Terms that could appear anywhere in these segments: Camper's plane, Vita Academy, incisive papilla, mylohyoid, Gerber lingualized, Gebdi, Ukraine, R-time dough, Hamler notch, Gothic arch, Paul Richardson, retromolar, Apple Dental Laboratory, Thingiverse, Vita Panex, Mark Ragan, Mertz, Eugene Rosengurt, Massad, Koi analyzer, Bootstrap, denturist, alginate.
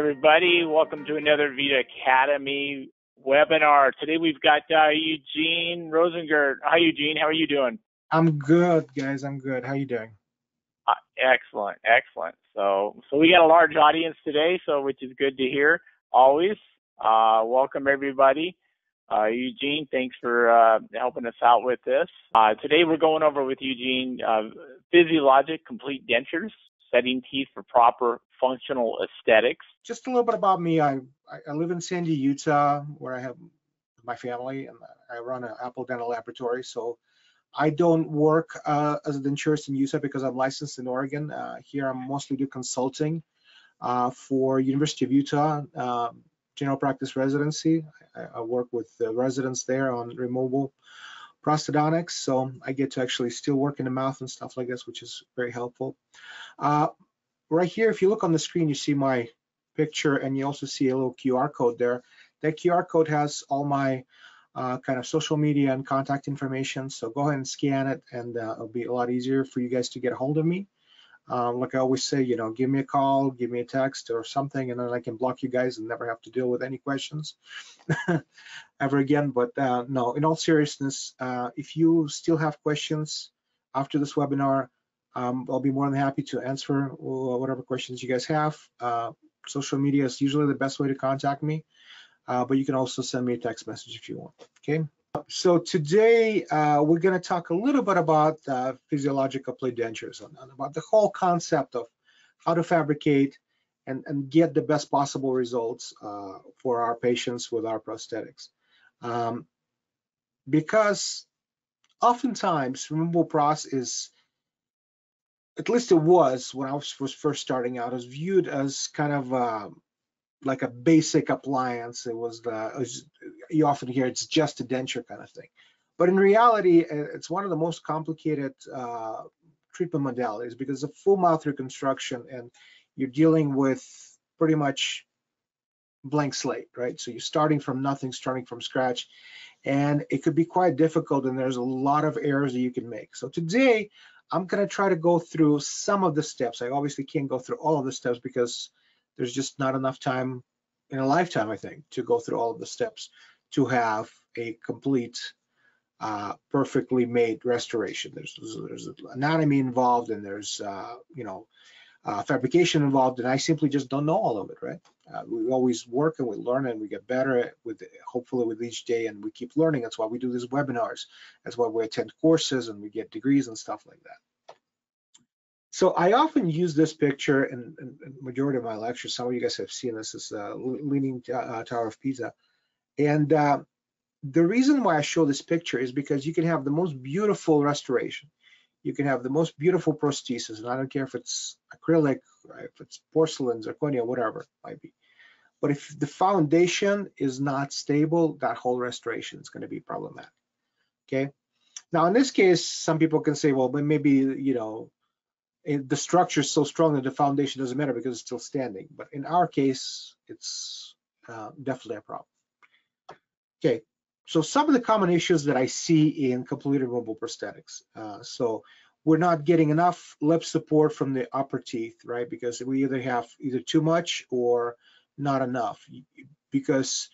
everybody. Welcome to another Vita Academy webinar. Today we've got Eugene Rosengurt. Hi, Eugene. How are you doing? I'm good, guys. I'm good. How are you doing? Excellent. Excellent. So we got a large audience today, which is good to hear always. Welcome, everybody. Eugene, thanks for helping us out with this. Today we're going over with Eugene physiologic complete dentures, setting teeth for proper functional aesthetics. Just a little bit about me. I live in Sandy, Utah, where I have my family, and I run an Apple Dental Laboratory. So I don't work as a denturist in Utah because I'm licensed in Oregon. Here I mostly do consulting for University of Utah general practice residency. I work with the residents there on removable prosthodontics, so I get to actually still work in the mouth and stuff like this, which is very helpful. Right here, if you look on the screen, you see my picture, and you also see a little QR code there. That QR code has all my kind of social media and contact information, so go ahead and scan it, and it'll be a lot easier for you guys to get a hold of me. Like I always say, you know, give me a call, give me a text or something, and then I can block you guys and never have to deal with any questions ever again. But no, in all seriousness, if you still have questions after this webinar, I'll be more than happy to answer whatever questions you guys have. Social media is usually the best way to contact me, but you can also send me a text message if you want, okay? So today we're going to talk a little bit about physiologic complete dentures and about the whole concept of how to fabricate and get the best possible results for our patients with our prosthetics. Because oftentimes removable pros is, at least it was when I was first starting out, is viewed as kind of like a basic appliance. You often hear it's just a denture kind of thing, but in reality, it's one of the most complicated treatment modalities because it's a full mouth reconstruction, and you're dealing with pretty much blank slate, right? So you're starting from nothing, starting from scratch, and it could be quite difficult, and there's a lot of errors that you can make. So today, I'm gonna try to go through some of the steps. I obviously can't go through all of the steps because there's just not enough time in a lifetime, I think, to go through all of the steps to have a complete, perfectly made restoration. There's anatomy involved, and there's fabrication involved, and I simply just don't know all of it, right? We always work and we learn and we get better with, hopefully, with each day, and we keep learning. That's why we do these webinars. That's why we attend courses and we get degrees and stuff like that. So I often use this picture in the majority of my lectures. Some of you guys have seen this. It's a Leaning Tower of Pisa. And the reason why I show this picture is because you can have the most beautiful restoration. You can have the most beautiful prosthesis. And I don't care if it's acrylic, right, if it's porcelain, zirconia, whatever it might be. But if the foundation is not stable, that whole restoration is going to be problematic. Okay. Now, in this case, some people can say, well, but maybe, you know, the structure is so strong that the foundation doesn't matter because it's still standing. But in our case, it's definitely a problem. Okay, so some of the common issues that I see in complete removable prosthetics. So we're not getting enough lip support from the upper teeth, right? Because we either have too much or not enough. Because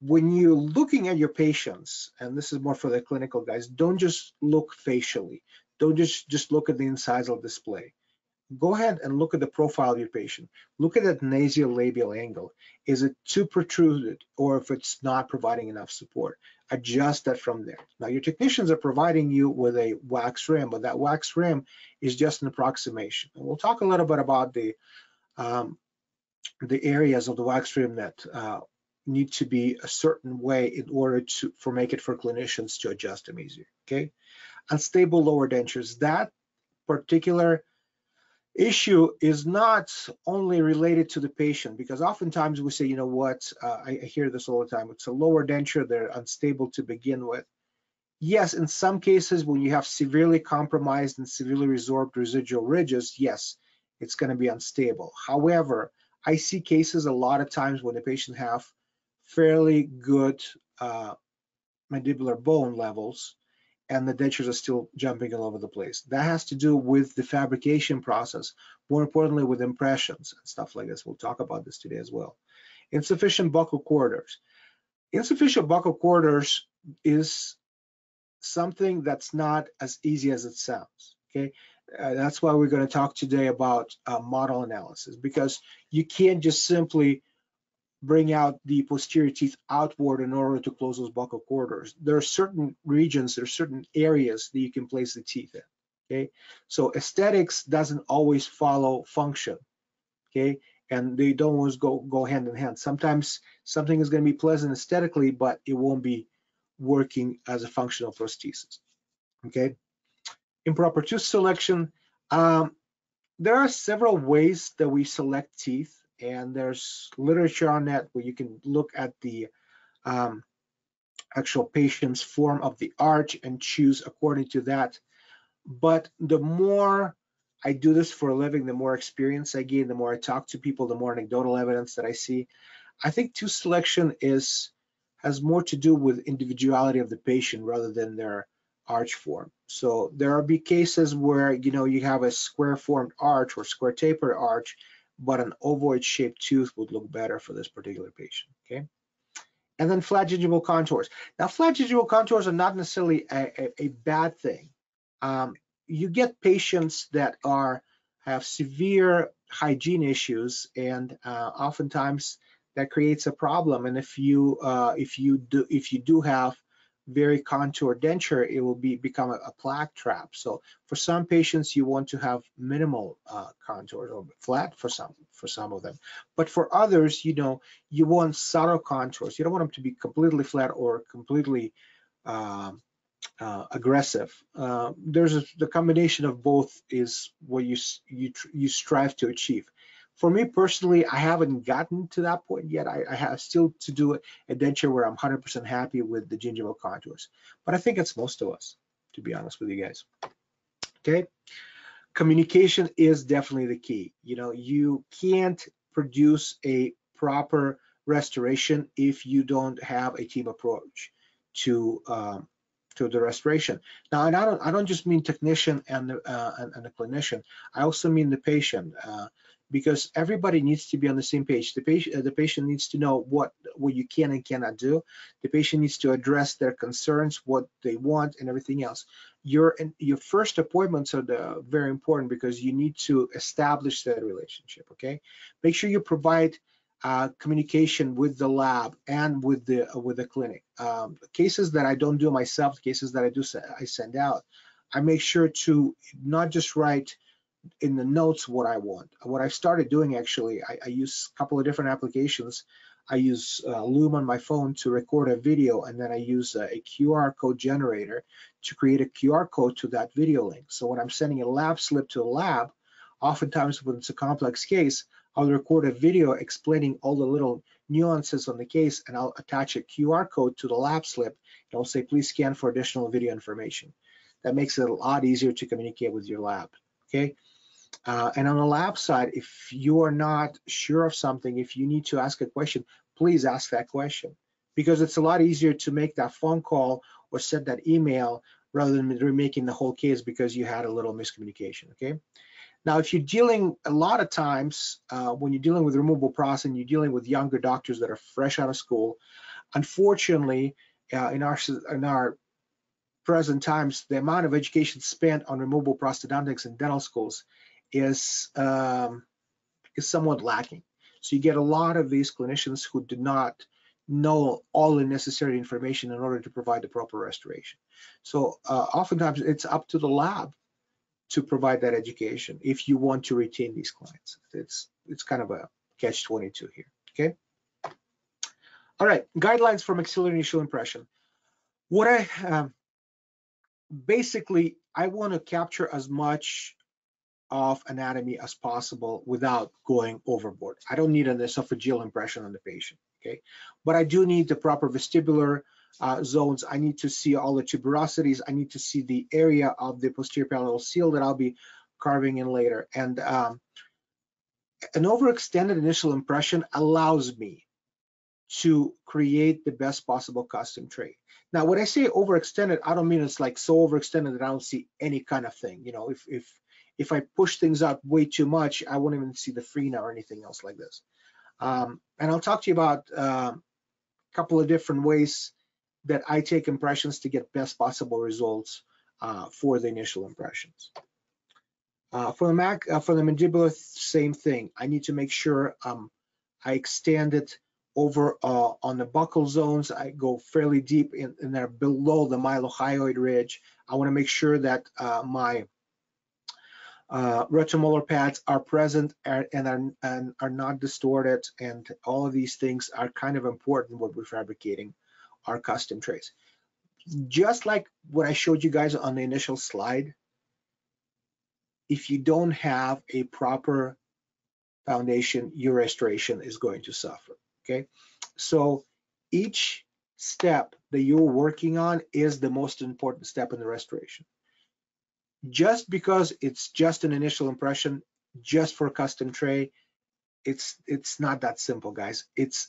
when you're looking at your patients, and this is more for the clinical guys, don't just look facially. Don't just look at the incisal display. Go ahead and look at the profile of your patient. Look at that nasolabial angle. Is it too protruded, or if it's not providing enough support? Adjust that from there. Now, your technicians are providing you with a wax rim, but that wax rim is just an approximation. And we'll talk a little bit about the areas of the wax rim that need to be a certain way in order to make it for clinicians to adjust them easier, okay? Unstable lower dentures. That particular issue is not only related to the patient, because oftentimes we say, you know what, I hear this all the time, it's a lower denture, they're unstable to begin with. Yes, in some cases, when you have severely compromised and severely resorbed residual ridges, yes, it's going to be unstable. However, I see cases a lot of times when the patient have fairly good mandibular bone levels, and the dentures are still jumping all over the place. That has to do with the fabrication process, more importantly with impressions and stuff like this. We'll talk about this today as well. Insufficient buccal corridors. Insufficient buccal corridors is something that's not as easy as it sounds, okay? That's why we're going to talk today about model analysis, because you can't just simply bring out the posterior teeth outward in order to close those buccal corridors. There are certain regions, there are certain areas that you can place the teeth in, okay? So aesthetics doesn't always follow function, okay? And they don't always go hand in hand. Sometimes something is going to be pleasant aesthetically, but it won't be working as a functional prosthesis, okay? Improper tooth selection. There are several ways that we select teeth, and there's literature on that where you can look at the actual patient's form of the arch and choose according to that. But the more I do this for a living, the more experience I gain, the more I talk to people, the more anecdotal evidence that I see. I think tooth selection has more to do with individuality of the patient rather than their arch form. So there will be cases where, you know, you have a square formed arch or square tapered arch, but an ovoid shaped tooth would look better for this particular patient, okay? And then flat gingival contours. Now, flat gingival contours are not necessarily a bad thing. You get patients that have severe hygiene issues, and oftentimes that creates a problem. And if you do have very contoured denture, it will become a plaque trap. So for some patients, you want to have minimal contours or flat for some of them, but for others, you know, you want subtle contours. You don't want them to be completely flat or completely aggressive. The combination of both is what you strive to achieve. For me personally, I haven't gotten to that point yet. I have still to do a denture where I'm 100% happy with the gingival contours, but I think it's most of us, to be honest with you guys, okay? Communication is definitely the key. You know, you can't produce a proper restoration if you don't have a team approach to the restoration. Now, and I don't just mean technician and the clinician. I also mean the patient. Because everybody needs to be on the same page. The patient needs to know what you can and cannot do. The patient needs to address their concerns, what they want, and everything else. Your first appointments are very important, because you need to establish that relationship, okay? Make sure you provide communication with the lab and with the clinic. Cases that I don't do myself, cases that I do, I send out. I make sure to not just write in the notes what I want. What I've started doing, actually, I use a couple of different applications. I use Loom on my phone to record a video, and then I use a QR code generator to create a QR code to that video link. So when I'm sending a lab slip to a lab, oftentimes when it's a complex case, I'll record a video explaining all the little nuances on the case, and I'll attach a QR code to the lab slip, and I'll say, please scan for additional video information. That makes it a lot easier to communicate with your lab, okay? And on the lab side, if you are not sure of something, if you need to ask a question, please ask that question, because it's a lot easier to make that phone call or send that email rather than remaking the whole case because you had a little miscommunication, okay? Now, if you're dealing a lot of times when you're dealing with removable processing, you're dealing with younger doctors that are fresh out of school. Unfortunately, in our present times, the amount of education spent on removable prosthodontics in dental schools is somewhat lacking. So you get a lot of these clinicians who do not know all the necessary information in order to provide the proper restoration. So oftentimes it's up to the lab to provide that education if you want to retain these clients. It's kind of a catch-22 here, okay? All right, guidelines for maxillary initial impression. What I basically, I want to capture as much of anatomy as possible without going overboard. I don't need an esophageal impression on the patient, okay? But I do need the proper vestibular zones. I need to see all the tuberosities. I need to see the area of the posterior palatal seal that I'll be carving in later. And an overextended initial impression allows me to create the best possible custom trait. Now, when I say overextended, I don't mean it's like so overextended that I don't see any kind of thing. You know, if I push things out way too much, I won't even see the frena or anything else like this. And I'll talk to you about a couple of different ways that I take impressions to get best possible results for the initial impressions. For the mandibular, same thing. I need to make sure I extend it over on the buccal zones. I go fairly deep in there below the mylohyoid ridge. I want to make sure that my retromolar pads are present and are not distorted, and all of these things are kind of important when we're fabricating our custom traits. Just like what I showed you guys on the initial slide, if you don't have a proper foundation, your restoration is going to suffer, okay? So each step that you're working on is the most important step in the restoration. Just because it's just an initial impression, just for a custom tray, it's not that simple, guys. It's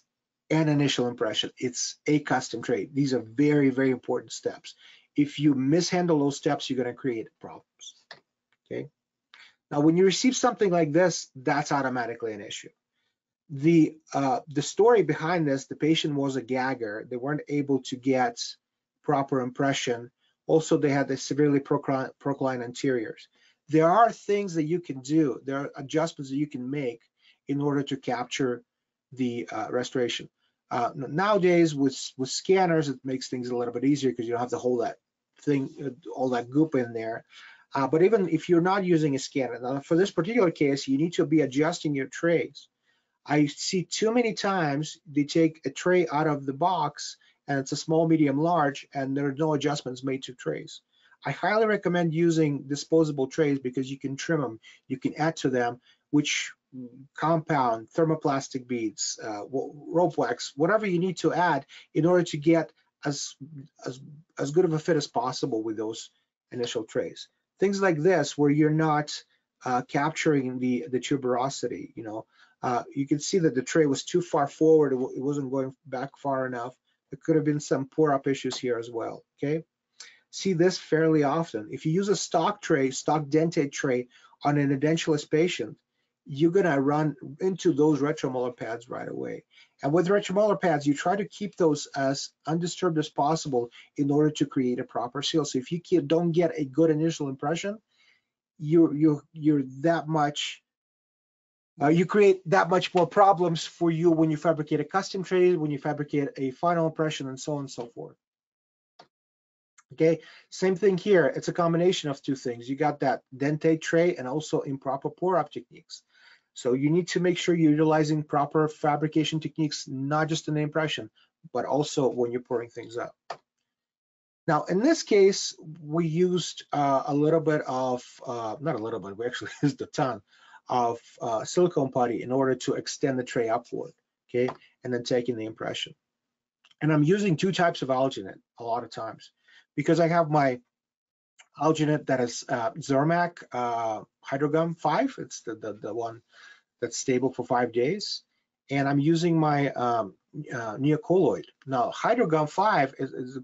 an initial impression. It's a custom trait. These are very, very important steps. If you mishandle those steps, you're going to create problems, okay? Now, when you receive something like this, that's automatically an issue. The story behind this, the patient was a gagger. They weren't able to get proper impression. Also, they had the severely procline anteriors. There are things that you can do. There are adjustments that you can make in order to capture the restoration. Nowadays, with scanners, it makes things a little bit easier because you don't have to hold that thing, all that goop in there. But even if you're not using a scanner, now for this particular case, you need to be adjusting your trays. I see too many times they take a tray out of the box and it's a small, medium, large, and there are no adjustments made to trays. I highly recommend using disposable trays because you can trim them, you can add to them, which compound, thermoplastic beads, rope wax, whatever you need to add in order to get as good of a fit as possible with those initial trays. Things like this where you're not capturing the tuberosity, you know. You can see that the tray was too far forward, it wasn't going back far enough. There could have been some pour-up issues here as well, okay? See this fairly often. If you use a stock tray, stock dentate tray on an edentulous patient, you're gonna run into those retromolar pads right away. And with retromolar pads, you try to keep those as undisturbed as possible in order to create a proper seal. So if you don't get a good initial impression, you're that much, you create that much more problems for you when you fabricate a custom tray, when you fabricate a final impression, and so on and so forth. Okay, same thing here. It's a combination of two things. You got that dentate tray and also improper pour-up techniques. So you need to make sure you're utilizing proper fabrication techniques, not just in the impression, but also when you're pouring things up. Now, in this case, we used a little bit of, not a little bit, we actually used a ton of silicone putty in order to extend the tray upward, okay, and then taking the impression. And I'm using two types of alginate a lot of times because I have my alginate that is Zermac HydroGum 5. It's the one that's stable for 5 days. And I'm using my Neocolloid. Now, HydroGum 5,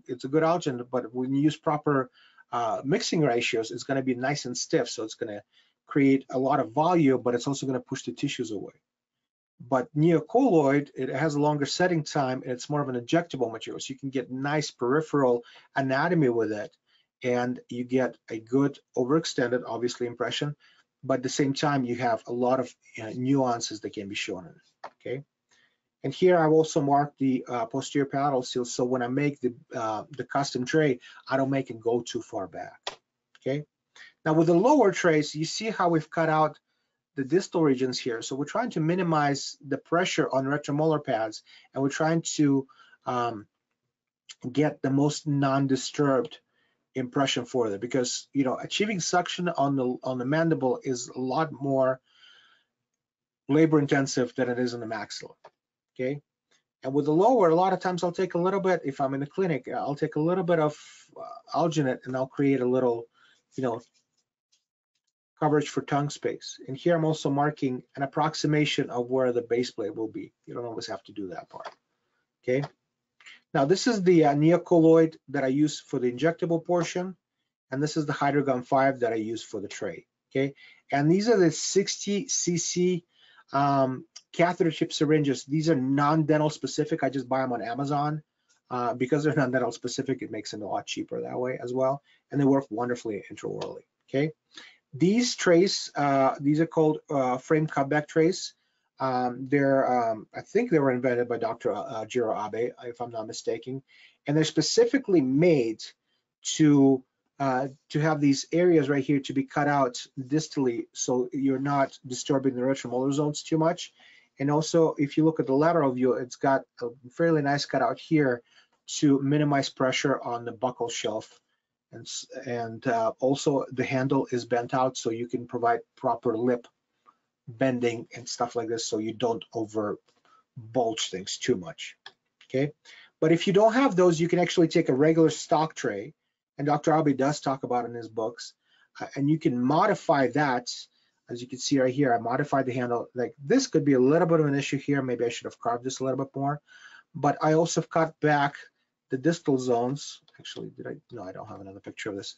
it's a good alginate, but when you use proper mixing ratios, it's gonna be nice and stiff. So it's gonna create a lot of volume, but it's also gonna push the tissues away. But Neocolloid, it has a longer setting time, and it's more of an injectable material. So you can get nice peripheral anatomy with it, and you get a good overextended, obviously, impression, but at the same time, you have a lot of nuances that can be shown in it, okay? And here I've also marked the posterior palatal seal, so when I make the custom tray, I don't make it go too far back, okay? Now with the lower trays, you see how we've cut out the distal regions here. So we're trying to minimize the pressure on retromolar pads, and we're trying to get the most non-disturbed impression for them, because you know achieving suction on the mandible is a lot more labor-intensive than it is in the maxilla. Okay, and with the lower, a lot of times I'll take a little bit. If I'm in the clinic, I'll take a little bit of alginate, and I'll create a little, you know, coverage for tongue space. And here I'm also marking an approximation of where the base plate will be. You don't always have to do that part. Okay. Now this is the Neocolloid that I use for the injectable portion, and this is the HydroGum 5 that I use for the tray. Okay. And these are the 60 cc catheter tip syringes. These are non-dental specific. I just buy them on Amazon. Because they're non-dental specific, it makes them a lot cheaper that way as well. And they work wonderfully intraorally, okay? These trays, these are called frame cutback trays. I think they were invented by Dr. Jiro Abe, if I'm not mistaken. And they're specifically made to have these areas right here to be cut out distally, so you're not disturbing the retromolar zones too much. And also, if you look at the lateral view, it's got a fairly nice cutout here to minimize pressure on the buccal shelf, and also the handle is bent out, so you can provide proper lip bending and stuff like this, so you don't over bulge things too much, okay? But if you don't have those, you can actually take a regular stock tray, and Dr. Abe does talk about in his books, and you can modify that. As you can see right here, I modified the handle. Like, this could be a little bit of an issue here. Maybe I should have carved this a little bit more, but I also cut back the distal zones. Actually, did I? No, I don't have another picture of this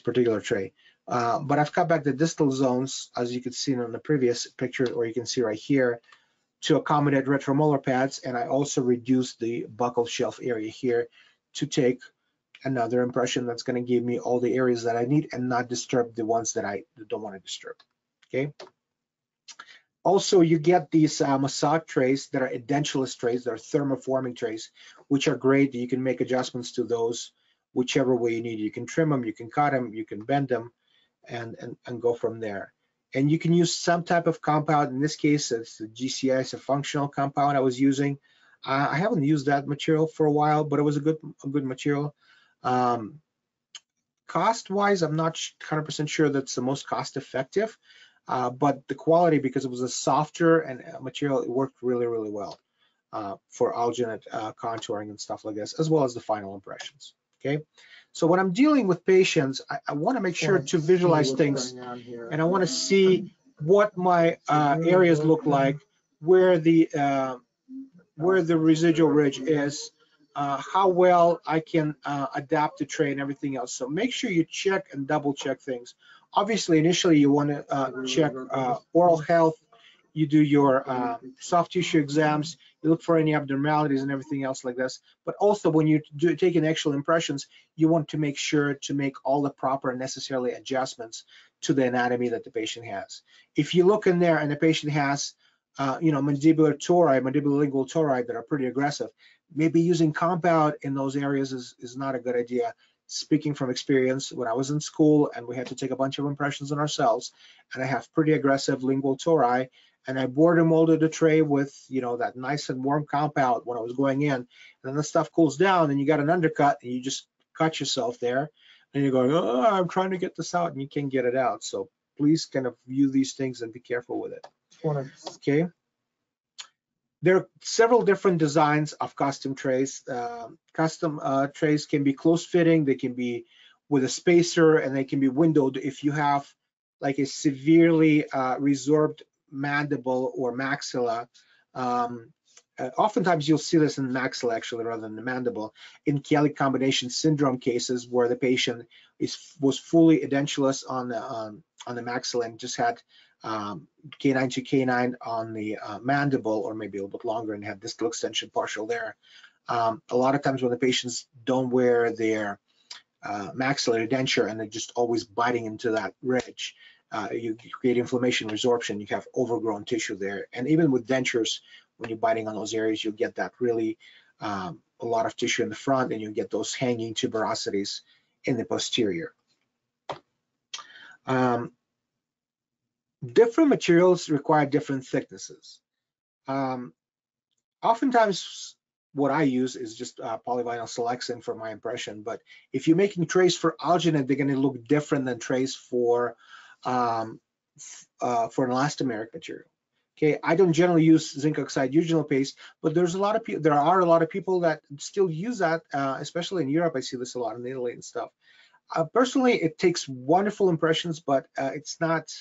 particular tray, but I've cut back the distal zones, as you can see in the previous picture, or you can see right here, to accommodate retromolar pads. And I also reduced the buccal shelf area here to take another impression that's going to give me all the areas that I need and not disturb the ones that I don't want to disturb. Okay. Also, you get these Massad trays that are edentulous trays, that are thermoforming trays, which are great. You can make adjustments to those whichever way you need. You can trim them, you can cut them, you can bend them, and go from there. And you can use some type of compound. In this case, it's the GCI. It's a functional compound I was using. I haven't used that material for a while, but it was a good material. Cost-wise, I'm not 100% sure that's the most cost-effective. But the quality, because it was a softer and material, it worked really, really well for alginate contouring and stuff like this, as well as the final impressions, okay? So when I'm dealing with patients, I wanna make sure to visualize things, and I wanna see what my areas look like, where the residual ridge is, how well I can adapt the tray and everything else. So make sure you check and double check things. Obviously, initially, you want to check oral health. You do your soft tissue exams. You look for any abnormalities and everything else like this. But also, when you do take in actual impressions, you want to make sure to make all the proper and necessary adjustments to the anatomy that the patient has. If you look in there and the patient has, you know, mandibular tori, mandibular lingual tori that are pretty aggressive, maybe using compound in those areas is not a good idea. Speaking from experience, when I was in school and we had to take a bunch of impressions on ourselves, and I have pretty aggressive lingual tori, and I border molded a tray with, you know, that nice and warm compound when I was going in, and then the stuff cools down and you got an undercut and you just cut yourself there and you're going, oh, I'm trying to get this out, and you can't get it out. So please kind of view these things and be careful with it. Okay. There are several different designs of custom trays. Custom trays can be close-fitting, they can be with a spacer, and they can be windowed if you have like a severely resorbed mandible or maxilla. Oftentimes you'll see this in maxilla actually rather than the mandible, in chelic combination syndrome cases where the patient was fully edentulous on the maxilla and just had canine to canine on the mandible, or maybe a little bit longer, and have distal extension partial there. A lot of times when the patients don't wear their maxillary denture and they're just always biting into that ridge, you create inflammation, resorption, you have overgrown tissue there. And even with dentures, when you're biting on those areas, you'll get that really a lot of tissue in the front, and you get those hanging tuberosities in the posterior. Different materials require different thicknesses. Oftentimes what I use is just polyvinyl siloxane for my impression, but if you're making trays for alginate, they're going to look different than trays for an elastomeric material. Okay, I don't generally use zinc oxide eugenyl paste, but there's a lot of people, there are a lot of people that still use that, especially in Europe. I see this a lot in Italy and stuff. Personally, it takes wonderful impressions, but it's not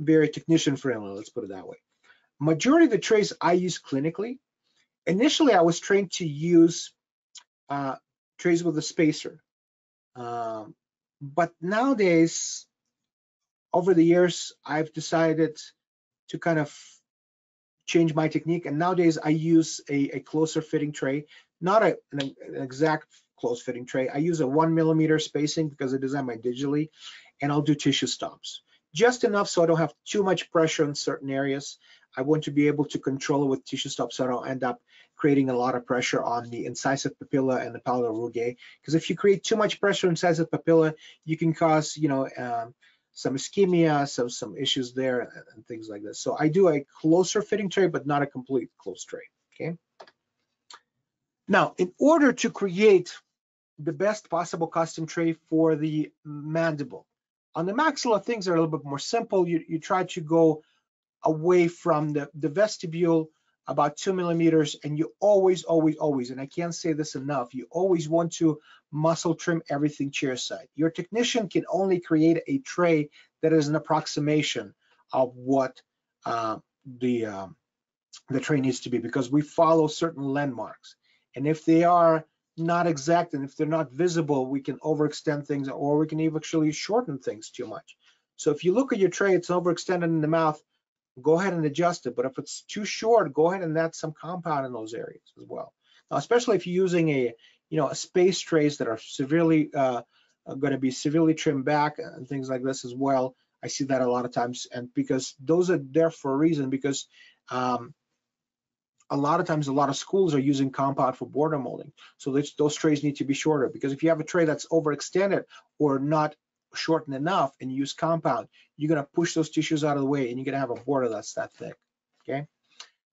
very technician friendly, let's put it that way. Majority of the trays I use clinically, Initially, I was trained to use trays with a spacer. But nowadays, over the years, I've decided to kind of change my technique. And nowadays, I use a closer fitting tray, not an exact close fitting tray. I use a 1mm spacing because I design my digitally, and I'll do tissue stops. Just enough so I don't have too much pressure in certain areas. I want to be able to control it with tissue stops so I don't end up creating a lot of pressure on the incisive papilla and the palatal rugae. Because if you create too much pressure incisive papilla, you can cause, you know, some ischemia, some issues there and things like this. So I do a closer fitting tray, but not a complete close tray, okay? Now, in order to create the best possible custom tray for the mandible, on the maxilla, things are a little bit more simple. You try to go away from the vestibule about 2mm, and you always, and I can't say this enough, you always want to muscle trim everything chairside. Your technician can only create a tray that is an approximation of what the tray needs to be, because we follow certain landmarks. And if they are not exact, and if they're not visible, we can overextend things, or we can even actually shorten things too much. So if you look at your tray, it's overextended in the mouth, go ahead and adjust it. But if it's too short, go ahead and add some compound in those areas as well. Now, especially if you're using a space trays that are severely going to be severely trimmed back and things like this as well. I see that a lot of times, and because those are there for a reason, because a lot of times, a lot of schools are using compound for border molding. So those trays need to be shorter, because if you have a tray that's overextended or not shortened enough and you use compound, you're gonna push those tissues out of the way and you're gonna have a border that's that thick, okay?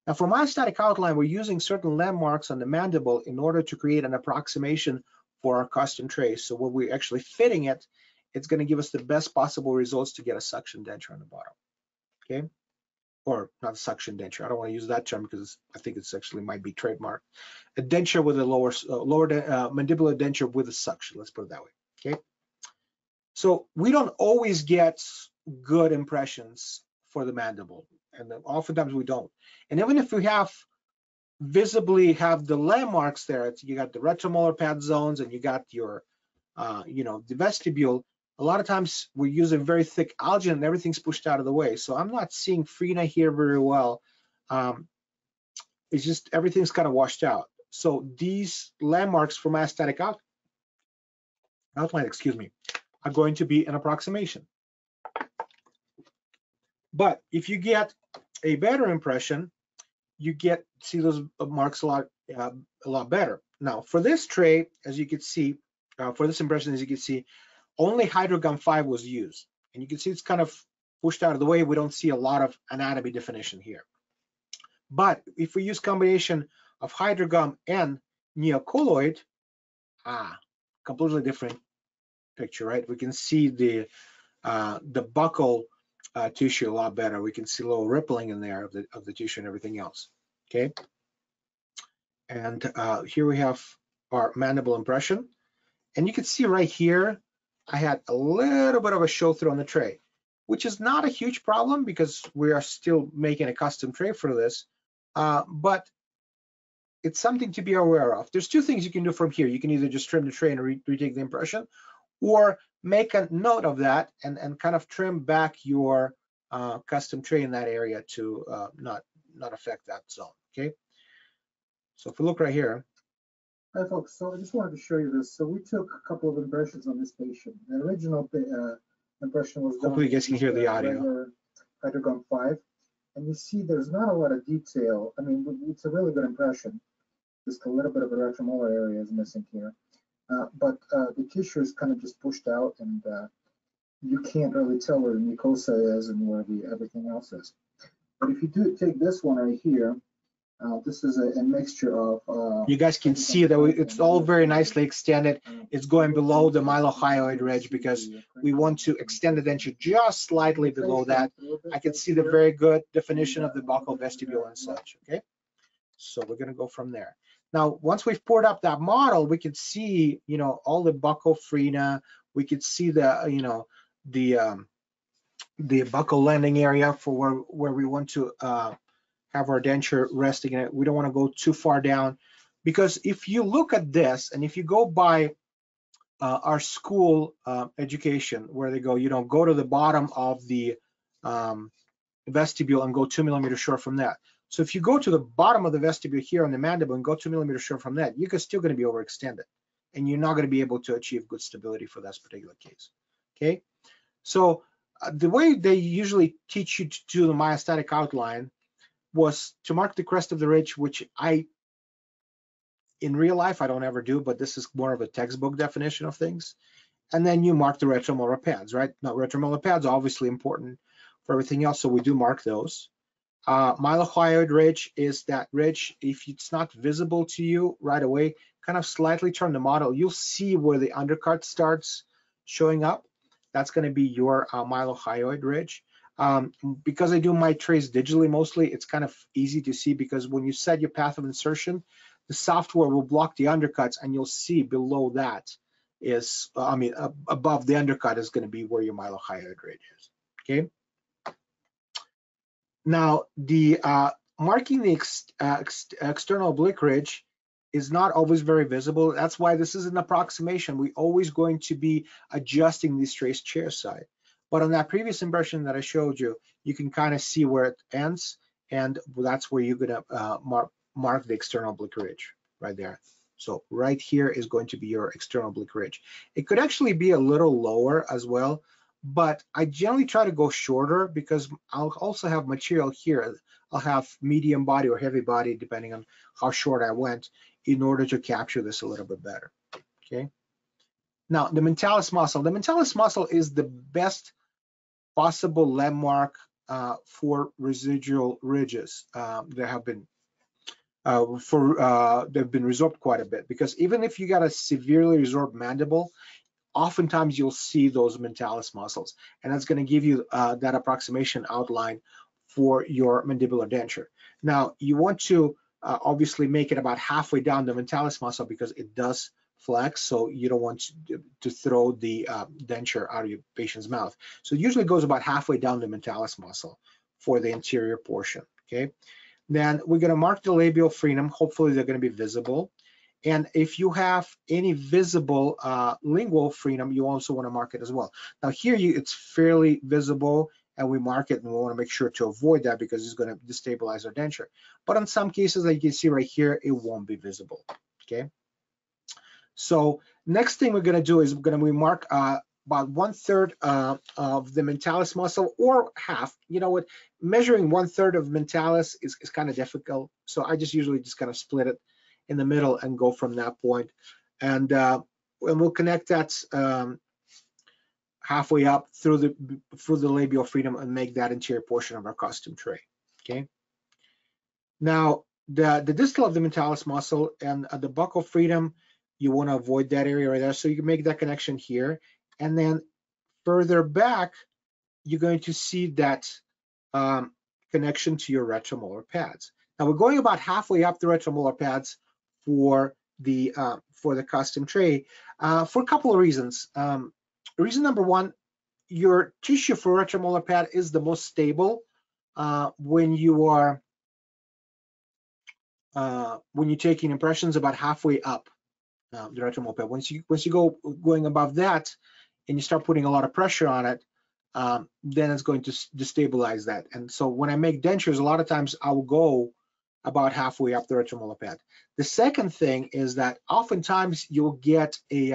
Now for myostatic outline, we're using certain landmarks on the mandible in order to create an approximation for our custom trays. So when we're actually fitting it, it's gonna give us the best possible results to get a suction denture on the bottom, okay? Or not a suction denture. I don't want to use that term because I think it's actually might be trademark. A denture with a lower mandibular denture with a suction. Let's put it that way. Okay. So we don't always get good impressions for the mandible, and oftentimes we don't. And even if we visibly have the landmarks there, you got the retromolar pad zones and you got your, the vestibule. A lot of times we're using very thick alginate and everything's pushed out of the way. So I'm not seeing frena here very well. It's just everything's kind of washed out. So these landmarks for myostatic outline, are going to be an approximation. But if you get a better impression, you see those marks a lot better. Now for this tray, as you can see, for this impression, as you can see, only HydroGum 5 was used, and you can see it's kind of pushed out of the way. We don't see a lot of anatomy definition here. But if we use combination of HydroGum and Neocolloid, completely different picture, right? We can see the buccal tissue a lot better. We can see a little rippling in there of the tissue and everything else. Okay, and here we have our mandible impression, and you can see right here, I had a little bit of a show through on the tray, which is not a huge problem because we are still making a custom tray for this, but it's something to be aware of. There's two things you can do from here. You can either just trim the tray and retake the impression, or make a note of that and kind of trim back your custom tray in that area to not affect that zone, okay? So if we look right here, hi folks, so I just wanted to show you this. So we took a couple of impressions on this patient. The original impression was done. Hopefully you guys can hear the audio. HydroGum 5, and you see there's not a lot of detail. I mean, it's a really good impression. Just a little bit of a retromolar area is missing here. But the tissue is kind of just pushed out, and you can't really tell where the mucosa is and where everything else is. But if you do take this one right here, this is a mixture of... you guys can see that it's all very nicely extended. It's going below the mylohyoid ridge because we want to extend the denture just slightly below that. I can see the very good definition of the buccal vestibule and such, okay? So we're going to go from there. Now, once we've poured up that model, we can see, all the buccal frena. We could see the buccal landing area for where we want to have our denture resting in it. We don't want to go too far down, because if you look at this and if you go by our school education, where they go, you know, go to the bottom of the vestibule and go 2 millimeters short from that. So if you go to the bottom of the vestibule here on the mandible and go 2 millimeters short from that, you're still going to be overextended, and you're not going to be able to achieve good stability for this particular case. Okay, so the way they usually teach you to do the myostatic outline was to mark the crest of the ridge, which in real life, I don't ever do, but this is more of a textbook definition of things. And then you mark the retromolar pads, right? Now, retromolar pads are obviously important for everything else, so we do mark those. Mylohyoid ridge is that ridge, if it's not visible to you right away, kind of slightly turn the model. You'll see where the undercut starts showing up. That's going to be your mylohyoid ridge. Because I do my trace digitally mostly, it's kind of easy to see, because when you set your path of insertion, the software will block the undercuts, and you'll see below that is, above the undercut is going to be where your mylohyoid ridge is, okay? Now, the marking the external oblique ridge is not always very visible. That's why this is an approximation. We're always going to be adjusting this trace chair side. But on that previous impression that I showed you, you can kind of see where it ends, and that's where you're going to mark the external oblique ridge right there. So right here is going to be your external oblique ridge. It could actually be a little lower as well, but I generally try to go shorter, because I'll also have material here. I'll have medium body or heavy body, depending on how short I went, in order to capture this a little bit better, okay? Now, the mentalis muscle. The mentalis muscle is the best possible landmark for residual ridges that have been they've been resorbed quite a bit, because even if you got a severely resorbed mandible, oftentimes you'll see those mentalis muscles, and that's going to give you that approximation outline for your mandibular denture. Now, you want to obviously make it about halfway down the mentalis muscle, because it does flex, so you don't want to throw the denture out of your patient's mouth. So it usually goes about halfway down the mentalis muscle for the anterior portion, okay? Then we're going to mark the labial frenum. Hopefully they're going to be visible. And if you have any visible lingual frenum, you also want to mark it as well. Now here it's fairly visible, and we mark it, and we want to make sure to avoid that, because it's going to destabilize our denture. But in some cases, like you can see right here, it won't be visible, okay? So next thing we're going to do is we're going to mark about 1/3 of the mentalis muscle, or half. You know what, measuring 1/3 of mentalis is kind of difficult, so I usually just kind of split it in the middle and go from that point. And we'll connect that halfway up through the labial frenum and make that interior portion of our custom tray, okay? Now, the distal of the mentalis muscle and the buccal frenum, you want to avoid that area right there, so you can make that connection here. And then further back, you're going to see that connection to your retromolar pads. Now we're going about halfway up the retromolar pads for the custom tray for a couple of reasons. Reason number one, your tissue for retromolar pad is the most stable when you're taking impressions about halfway up the retromolar pad. Once you go above that, and you start putting a lot of pressure on it, then it's going to destabilize that. And so when I make dentures, a lot of times I will go about halfway up the retromolar pad. The second thing is that oftentimes you'll get a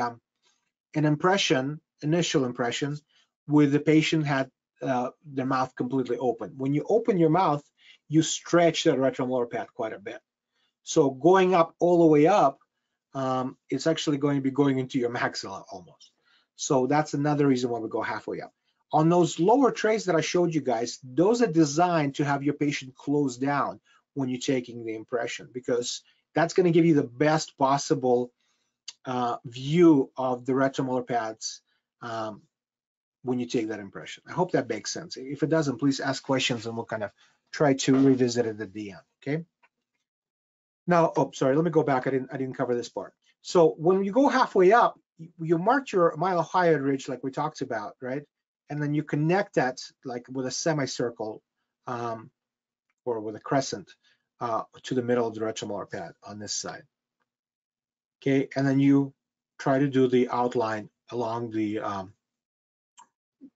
an initial impression, where the patient had their mouth completely open. When you open your mouth, you stretch that retromolar pad quite a bit. So going up all the way up, it's actually going to be going into your maxilla almost. So that's another reason why we go halfway up. On those lower trays that I showed you guys, those are designed to have your patient close down when you're taking the impression, because that's going to give you the best possible view of the retromolar pads when you take that impression. I hope that makes sense. If it doesn't, please ask questions, and we'll kind of try to revisit it at the end, okay? Now, oh, sorry, let me go back. I didn't cover this part. So when you go halfway up, you mark your mylohyoid ridge like we talked about, right? And then you connect that like with a semicircle or with a crescent to the middle of the retromolar pad on this side. Okay, and then you try to do the outline along the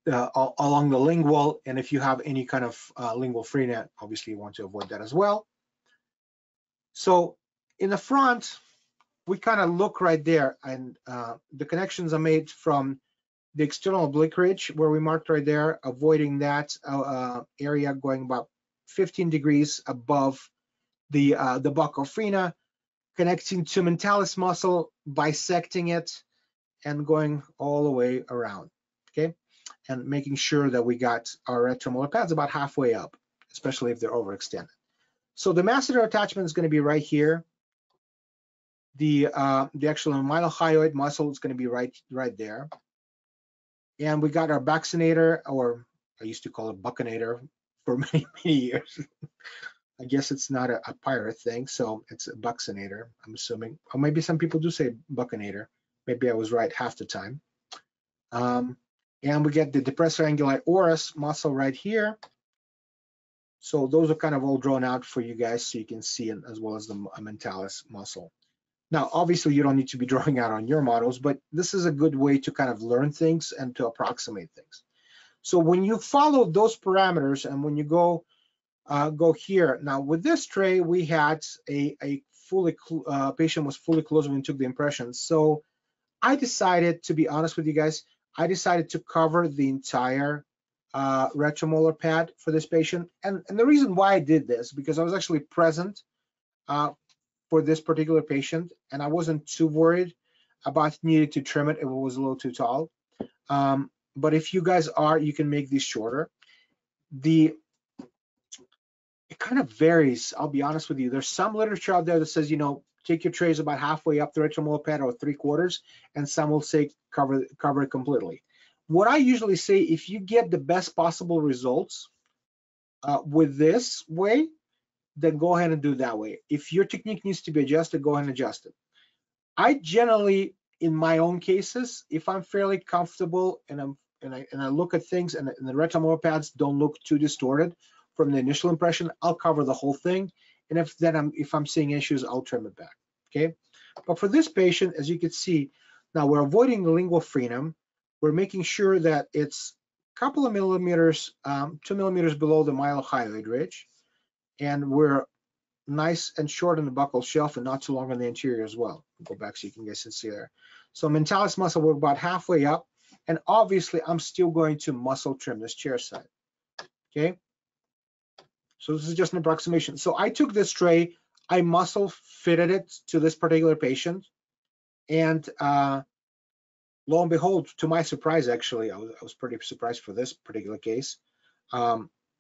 along the lingual, and if you have any kind of lingual freenet, obviously you want to avoid that as well. So in the front, we kind of look right there, and the connections are made from the external oblique ridge where we marked right there, avoiding that area, going about 15 degrees above the buccal frena, connecting to mentalis muscle, bisecting it, and going all the way around. Okay, and making sure that we got our retromolar pads about halfway up, especially if they're overextended. So the masseter attachment is going to be right here. The actual mylohyoid muscle is going to be right there. And we got our buccinator, or I used to call it buccinator for many, many years. I guess it's not a pirate thing, so it's a buccinator, I'm assuming. Or maybe some people do say buccinator. Maybe I was right half the time. And we get the depressor anguli oris muscle right here. So those are kind of all drawn out for you guys so you can see it, as well as the mentalis muscle. Now, obviously, you don't need to be drawing out on your models, but this is a good way to kind of learn things and to approximate things. So when you follow those parameters and when you go here, now with this tray, we had a fully, patient was fully closed when we took the impression. So I decided, to be honest with you guys, I decided to cover the entire retromolar pad for this patient. And the reason why I did this, because I was actually present for this particular patient, and I wasn't too worried about needing to trim it if it was a little too tall. But if you guys are, you can make these shorter. It kind of varies, I'll be honest with you. There's some literature out there that says, you know, take your trays about halfway up the retromolar pad or 3/4, and some will say cover it completely. What I usually say, if you get the best possible results with this way, then go ahead and do it that way. If your technique needs to be adjusted, go ahead and adjust it. I generally, in my own cases, if I'm fairly comfortable and I look at things and the retromolar pads don't look too distorted from the initial impression, I'll cover the whole thing. And if then if I'm seeing issues, I'll trim it back. Okay, but for this patient, as you can see, now we're avoiding the lingual frenum. We're making sure that it's a couple of millimeters, 2 millimeters below the mylohyoid ridge, and we're nice and short on the buccal shelf and not too long on the anterior as well. Go back so you can guys see there. So mentalis muscle, we're about halfway up, and obviously I'm still going to muscle trim this chair side. Okay, so this is just an approximation. So I took this tray, I muscle fitted it to this particular patient, and lo and behold, to my surprise, actually, I was pretty surprised for this particular case.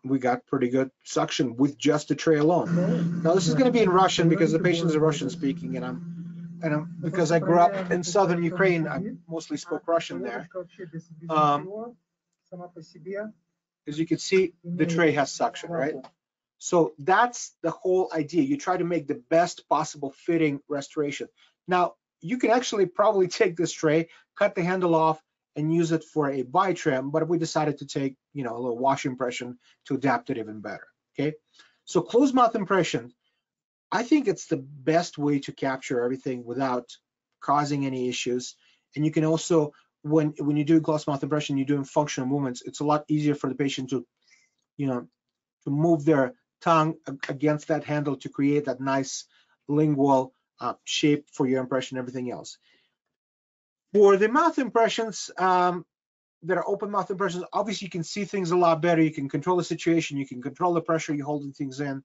We got pretty good suction with just the tray alone. Now this is going to be in Russian because the patients are Russian speaking, and I'm because I grew up in southern Ukraine, I mostly spoke Russian there. As you can see, the tray has suction, right? So that's the whole idea. You try to make the best possible fitting restoration. Now you can actually probably take this tray, cut the handle off, and use it for a bi trim, but we decided to take, you know, a little wash impression to adapt it even better. Okay, so closed mouth impression, I think it's the best way to capture everything without causing any issues. And you can also, when you do closed mouth impression, you're doing functional movements. It's a lot easier for the patient to, you know, to move their tongue against that handle to create that nice lingual shape for your impression, everything else. For the mouth impressions that are open mouth impressions, obviously you can see things a lot better. You can control the situation. You can control the pressure you're holding things in.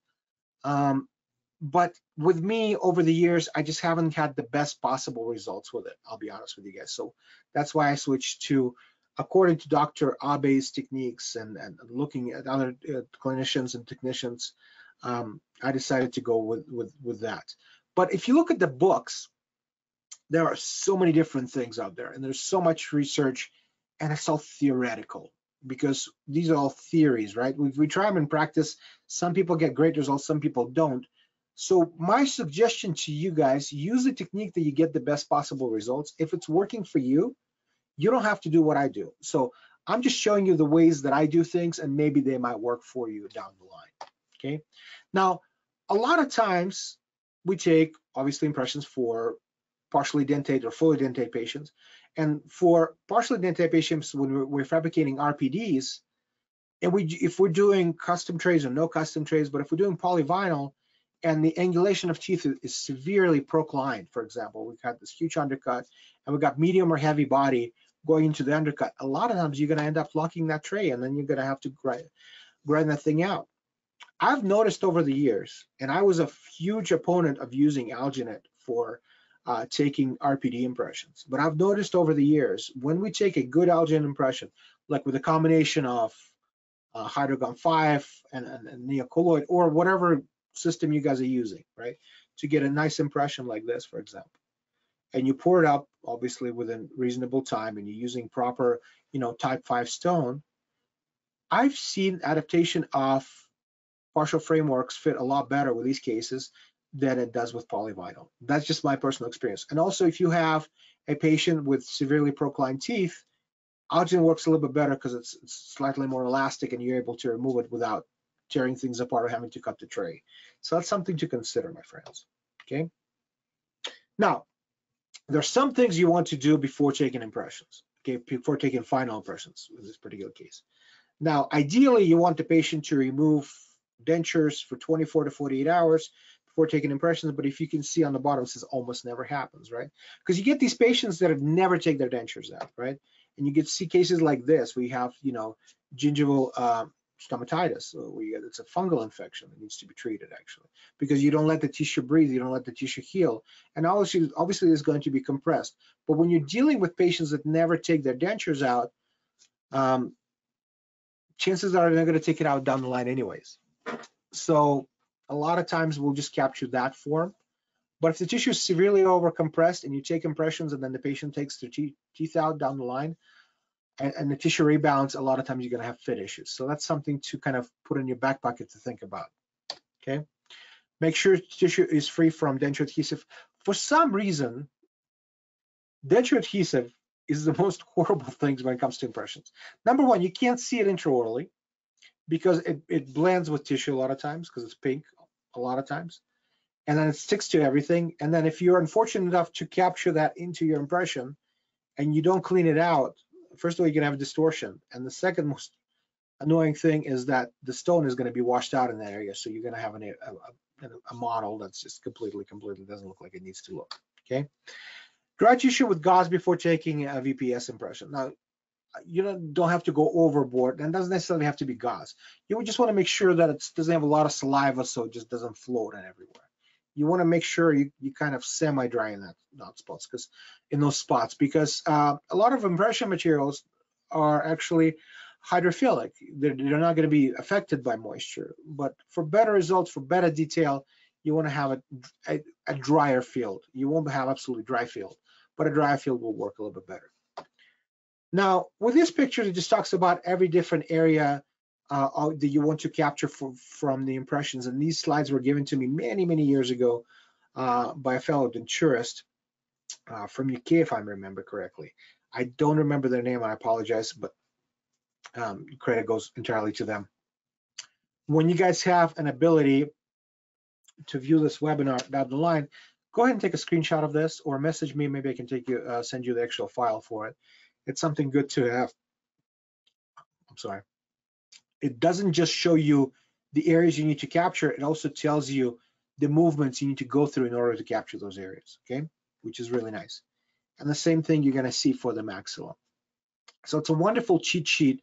But with me over the years, I just haven't had the best possible results with it. I'll be honest with you guys. So that's why I switched to, according to Dr. Abe's techniques and looking at other clinicians and technicians, I decided to go with that. But if you look at the books, there are so many different things out there, and there's so much research, and it's all theoretical because these are all theories, right? We try them in practice. Some people get great results, some people don't. So my suggestion to you guys, use the technique that you get the best possible results. If it's working for you, you don't have to do what I do. So I'm just showing you the ways that I do things, and maybe they might work for you down the line. Okay. Now, a lot of times we take obviously impressions for partially dentate or fully dentate patients, and for partially dentate patients, when we're fabricating RPDs, and if we're doing custom trays or no custom trays, but if we're doing polyvinyl, and the angulation of teeth is severely proclined, for example, we've had this huge undercut, and we've got medium or heavy body going into the undercut, a lot of times you're going to end up locking that tray, and then you're going to have to grind that thing out. I've noticed over the years, and I was a huge opponent of using alginate for taking RPD impressions, but I've noticed over the years, when we take a good alginate impression, like with a combination of HydroGum 5 and Neocolloid, or whatever system you guys are using, right, to get a nice impression like this, for example, and you pour it up obviously within reasonable time, and you're using proper, you know, type 5 stone, I've seen adaptation of partial frameworks fit a lot better with these cases than it does with polyvinyl. That's just my personal experience. And also, if you have a patient with severely proclined teeth, alginate works a little bit better because it's slightly more elastic, and you're able to remove it without tearing things apart or having to cut the tray. So that's something to consider, my friends, okay? Now, there's some things you want to do before taking impressions, okay, before taking final impressions in this particular case. Now, ideally, you want the patient to remove dentures for 24 to 48 hours before taking impressions, but if you can see on the bottom, it says almost never happens, right? Because you get these patients that have never taken their dentures out, right? And you get see cases like this, where you have, you know, gingival stomatitis, it's a fungal infection that needs to be treated, actually, because you don't let the tissue breathe, you don't let the tissue heal, and obviously it's going to be compressed. But when you're dealing with patients that never take their dentures out, chances are they're going to take it out down the line anyways. So a lot of times we'll just capture that form. But if the tissue is severely overcompressed and you take impressions and then the patient takes their teeth out down the line, and the tissue rebounds, a lot of times you're going to have fit issues. So that's something to kind of put in your back pocket to think about, okay? Make sure tissue is free from denture adhesive. For some reason, denture adhesive is the most horrible thing when it comes to impressions. Number one, you can't see it intraorally because it blends with tissue a lot of times because it's pink a lot of times. And then it sticks to everything. And then if you're unfortunate enough to capture that into your impression and you don't clean it out, first of all, you're going to have a distortion. And the second most annoying thing is that the stone is going to be washed out in that area. So you're going to have a model that's just completely doesn't look like it needs to look, okay? Dry tissue with gauze before taking a VPS impression. Now, you don't have to go overboard, and it doesn't necessarily have to be gauze. You would just want to make sure that it doesn't have a lot of saliva so it just doesn't float in everywhere. You want to make sure you kind of semi-dry in those spots because a lot of impression materials are actually hydrophilic. They're not going to be affected by moisture, but for better results, for better detail, you want to have a drier field. You won't have absolutely dry field, but a dry field will work a little bit better. Now, with this picture, it just talks about every different area that you want to capture from the impressions. And these slides were given to me many, many years ago by a fellow denturist from UK, if I remember correctly. I don't remember their name, I apologize, but credit goes entirely to them. When you guys have an ability to view this webinar down the line, go ahead and take a screenshot of this or message me, maybe I can send you the actual file for it. It's something good to have. I'm sorry. It doesn't just show you the areas you need to capture, it also tells you the movements you need to go through in order to capture those areas, okay? Which is really nice. And the same thing you're gonna see for the maxilla. So it's a wonderful cheat sheet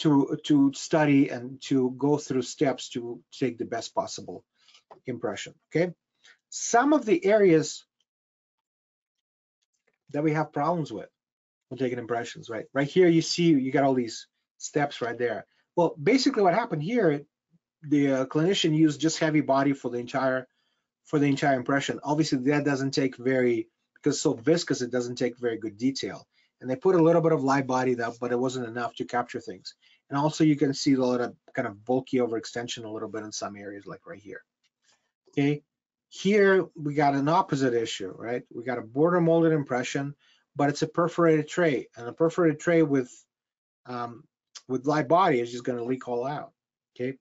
to study and to go through steps to take the best possible impression, okay? Some of the areas that we have problems with when taking impressions, right? Right here you see, you got all these steps right there. Well, basically what happened here, the clinician used just heavy body for the entire impression. Obviously that doesn't take because it's so viscous, it doesn't take very good detail. And they put a little bit of light body though, but it wasn't enough to capture things. And also you can see a lot of kind of bulky overextension a little bit in some areas, like right here, okay? Here we got an opposite issue, right? We got a border molded impression, but it's a perforated tray, and a perforated tray with light body is just going to leak all out, okay?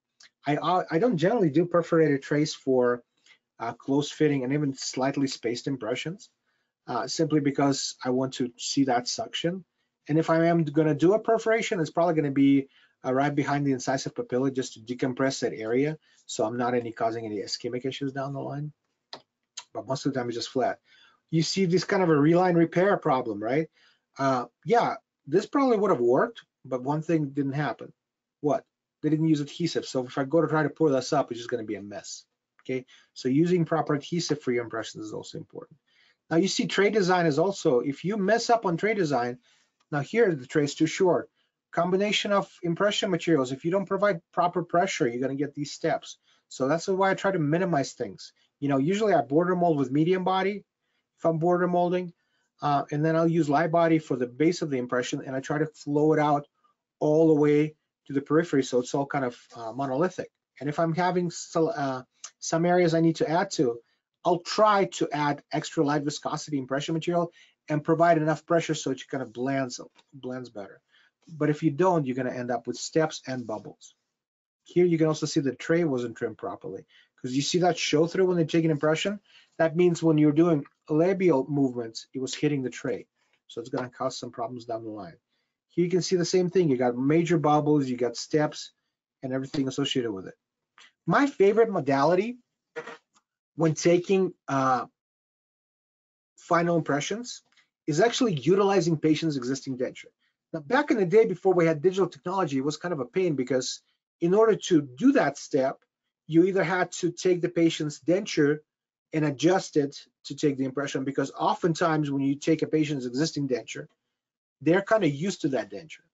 I don't generally do perforated trays for close fitting and even slightly spaced impressions, simply because I want to see that suction. And if I am going to do a perforation, it's probably going to be right behind the incisive papilla just to decompress that area, so I'm not causing any ischemic issues down the line. But most of the time it's just flat. You see this kind of a reline repair problem, right? Yeah, this probably would have worked, but one thing didn't happen. What? They didn't use adhesive. So if I go to try to pour this up, it's just going to be a mess. Okay, so using proper adhesive for your impressions is also important. Now you see tray design is also, if you mess up on tray design, now here the tray is too short. Combination of impression materials, if you don't provide proper pressure, you're going to get these steps. So that's why I try to minimize things. You know, usually I border mold with medium body if I'm border molding, and then I'll use light body for the base of the impression, and I try to flow it out all the way to the periphery, so it's all kind of monolithic. And if I'm having some areas I need to add to, I'll try to add extra light viscosity impression material and provide enough pressure so it kind of blends better. But if you don't, you're going to end up with steps and bubbles. Here you can also see the tray wasn't trimmed properly, because you see that show through when they take an impression. That means when you're doing labial movements, it was hitting the tray. So it's going to cause some problems down the line. Here you can see the same thing. You got major bubbles, you got steps, and everything associated with it. My favorite modality when taking final impressions is actually utilizing patients' existing denture. Now, back in the day before we had digital technology, it was kind of a pain, because in order to do that step, you either had to take the patient's denture and adjust it to take the impression, because oftentimes when you take a patient's existing denture, they're kind of used to that denture.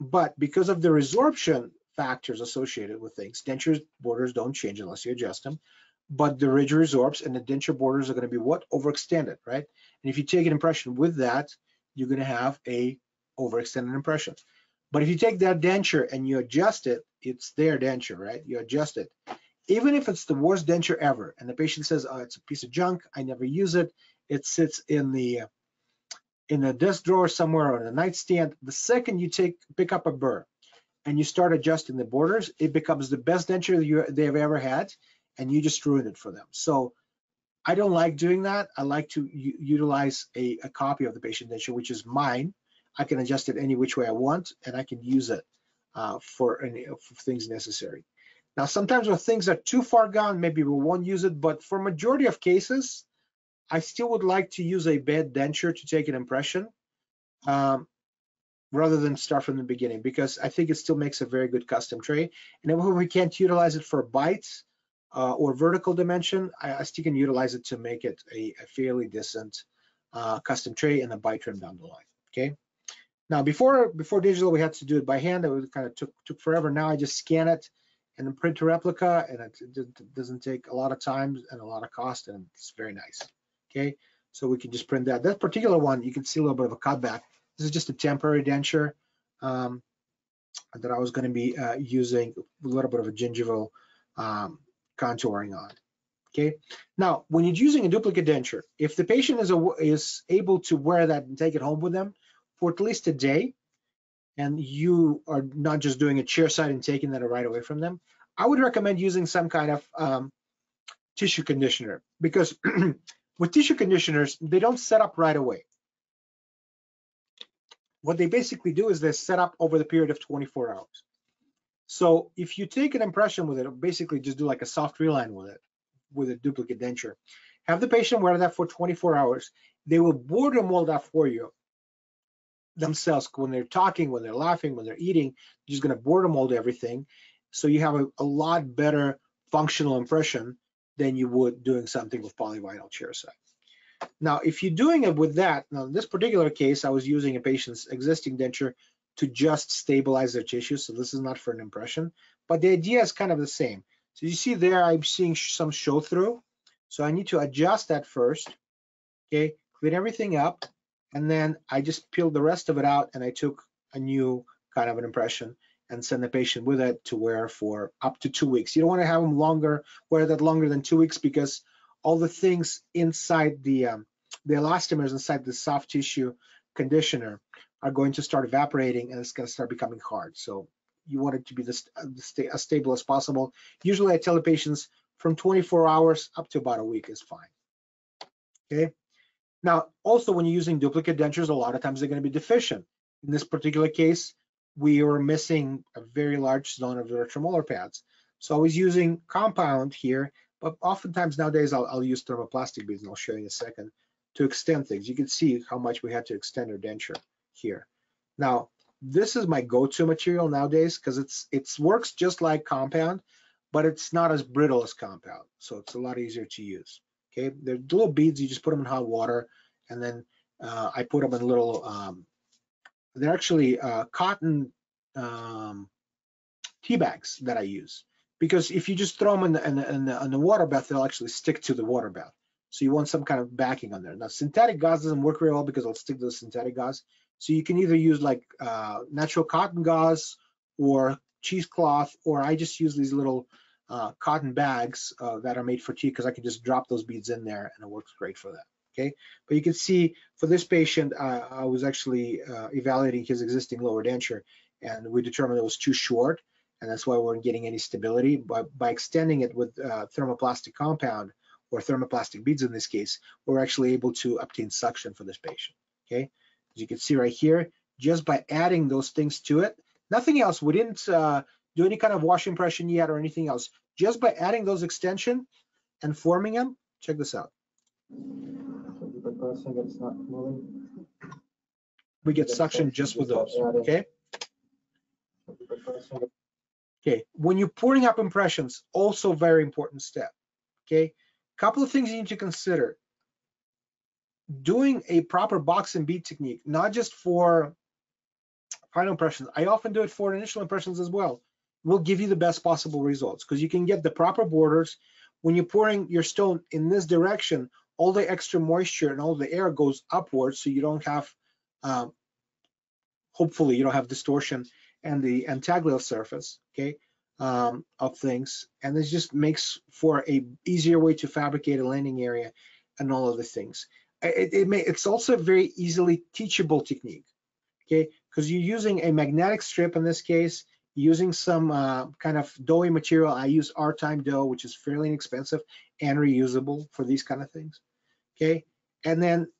But because of the resorption factors associated with things, denture borders don't change unless you adjust them, but the ridge resorbs and the denture borders are going to be what? Overextended, right? And if you take an impression with that, you're going to have a overextended impression. But if you take that denture and you adjust it, it's their denture, right? You adjust it. Even if it's the worst denture ever, and the patient says, oh, it's a piece of junk, I never use it, it sits in the desk drawer somewhere on the nightstand, the second you pick up a burr and you start adjusting the borders, it becomes the best denture they've ever had, and you just ruined it for them. So I don't like doing that. I like to utilize a copy of the patient denture, which is mine. I can adjust it any which way I want, and I can use it for things necessary. Now, sometimes when things are too far gone, maybe we won't use it, but for majority of cases, I still would like to use a bad denture to take an impression rather than start from the beginning, because I think it still makes a very good custom tray. And if we can't utilize it for bites or vertical dimension, I still can utilize it to make it a fairly decent custom tray and a bite trim down the line, okay? Now, before digital, we had to do it by hand. It kind of took forever. Now I just scan it and print a replica, and it doesn't take a lot of time and a lot of cost, and it's very nice. Okay, so we can just print that. That particular one, you can see a little bit of a cutback. This is just a temporary denture that I was going to be using a little bit of a gingival contouring on. Okay, now when you're using a duplicate denture, if the patient is able to wear that and take it home with them for at least a day, and you are not just doing a chairside and taking that right away from them, I would recommend using some kind of tissue conditioner, because with tissue conditioners, they don't set up right away. What they basically do is they set up over the period of 24 hours. So if you take an impression with it, basically just do like a soft reline with it, with a duplicate denture, have the patient wear that for 24 hours. They will border mold that for you themselves. When they're talking, when they're laughing, when they're eating, you're just going to border mold everything. So you have a lot better functional impression than you would doing something with polyvinyl chairside. Now, if you're doing it with that, now in this particular case, I was using a patient's existing denture to just stabilize their tissue. So this is not for an impression, but the idea is kind of the same. So you see there, I'm seeing some show through. So I need to adjust that first, okay? Clean everything up, and then I just peeled the rest of it out, and I took a new kind of an impression and send the patient with it to wear for up to 2 weeks. You don't want to have them wear that longer than 2 weeks, because all the things inside the elastomers inside the soft tissue conditioner are going to start evaporating, and it's going to start becoming hard. So you want it to be as stable as possible. Usually I tell the patients from 24 hours up to about a week is fine. Okay. Now, also when you're using duplicate dentures, a lot of times they're going to be deficient. In this particular case, we were missing a very large zone of the retromolar pads. So I was using compound here, but oftentimes nowadays I'll use thermoplastic beads, and I'll show you in a second, to extend things. You can see how much we had to extend our denture here. Now, this is my go-to material nowadays because it works just like compound, but it's not as brittle as compound. So it's a lot easier to use. Okay, they're little beads, you just put them in hot water, and then I put them in little, they're actually cotton tea bags that I use. Because if you just throw them in the water bath, they'll actually stick to the water bath. So you want some kind of backing on there. Now, synthetic gauze doesn't work very well because it'll stick to the synthetic gauze. So you can either use like natural cotton gauze or cheesecloth, or I just use these little cotton bags that are made for tea because I can just drop those beads in there and it works great for that, okay? But you can see for this patient, I was actually evaluating his existing lower denture, and we determined it was too short, and that's why we weren't getting any stability. But by extending it with thermoplastic compound or thermoplastic beads in this case, we're actually able to obtain suction for this patient, okay? As you can see right here, just by adding those things to it, nothing else. We didn't do any kind of wash impression yet or anything else. Just by adding those extension and forming them, check this out. We get suction just with those, okay? Okay, when you're pouring up impressions, also very important step, okay? Couple of things you need to consider. Doing a proper box and bead technique, not just for final impressions. I often do it for initial impressions as well. Will give you the best possible results because you can get the proper borders. When you're pouring your stone in this direction, all the extra moisture and all the air goes upwards, so you don't have, hopefully you don't have distortion and the antaglial surface, okay, of things. And this just makes for a easier way to fabricate a landing area and all of the things. It's also a very easily teachable technique, okay, because you're using a magnetic strip in this case, using some kind of doughy material. I use R-time dough, which is fairly inexpensive and reusable for these kind of things, okay? And then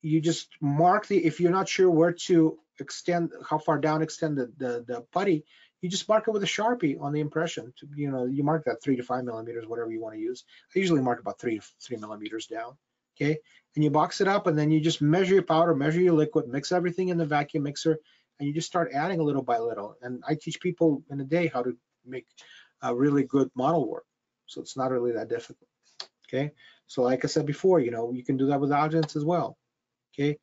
you just mark the, if you're not sure where to extend, how far down extend the putty, you just mark it with a Sharpie on the impression. To, you know, you mark that 3 to 5 millimeters, whatever you want to use. I usually mark about three millimeters down, okay? And you box it up, and then you just measure your powder, measure your liquid, mix everything in the vacuum mixer, and you just start adding little by little. And I teach people in a day how to make a really good model work. So it's not really that difficult, okay? So like I said before, you know, you can do that with audience as well, okay?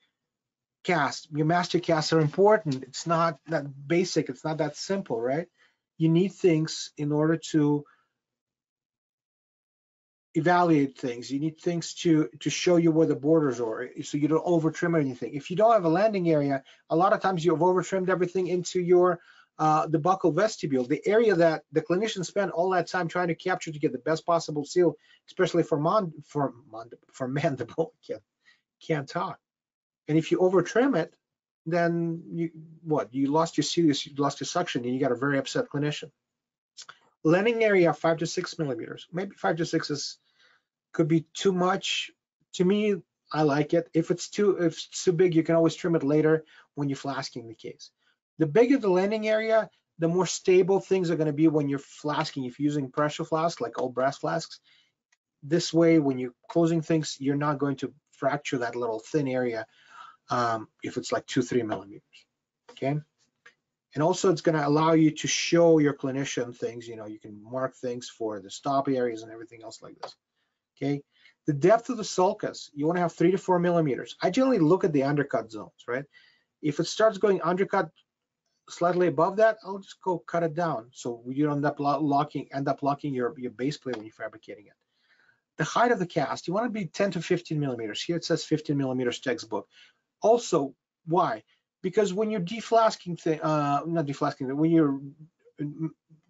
Cast, your master casts are important. It's not that basic, it's not that simple, right? You need things in order to evaluate things. You need things to show you where the borders are, so you don't over trim anything. If you don't have a landing area, a lot of times you've over trimmed everything into your the buccal vestibule, the area that the clinicians spend all that time trying to capture to get the best possible seal, especially for mandible. Can't talk. And if you over trim it, then you lost your seal, you lost your suction, and you got a very upset clinician. Landing area 5 to 6 millimeters, maybe 5 to 6 is. Could be too much. To me, I like it. If it's too big, you can always trim it later when you're flasking the case. The bigger the landing area, the more stable things are going to be when you're flasking. If you're using pressure flasks, like old brass flasks, this way, when you're closing things, you're not going to fracture that little thin area if it's like 2, 3 millimeters, okay? And also, it's going to allow you to show your clinician things. You know, you can mark things for the stop areas and everything else like this. Okay, the depth of the sulcus, you want to have 3 to 4 millimeters. I generally look at the undercut zones, right? If it starts going undercut slightly above that, I'll just go cut it down, so you don't end up locking your base plate when you're fabricating it. The height of the cast, you want to be 10 to 15 millimeters. Here it says 15 millimeters textbook. Also, why? Because when you're when you're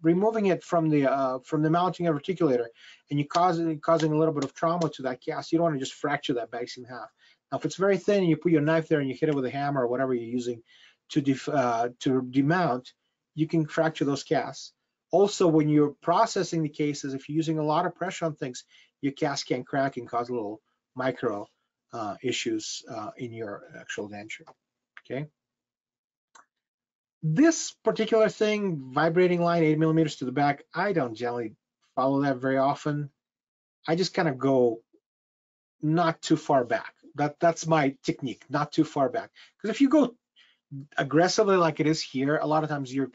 removing it from the mounting of reticulator, and you're causing a little bit of trauma to that cast, you don't want to just fracture that base in half. Now, if it's very thin and you put your knife there and you hit it with a hammer or whatever you're using to demount, you can fracture those casts. Also, when you're processing the cases, if you're using a lot of pressure on things, your cast can crack and cause little micro issues in your actual denture, okay? This particular thing, vibrating line 8 millimeters to the back, I don't generally follow that very often. I just kind of go not too far back. That's my technique, not too far back. Because if you go aggressively like it is here, a lot of times your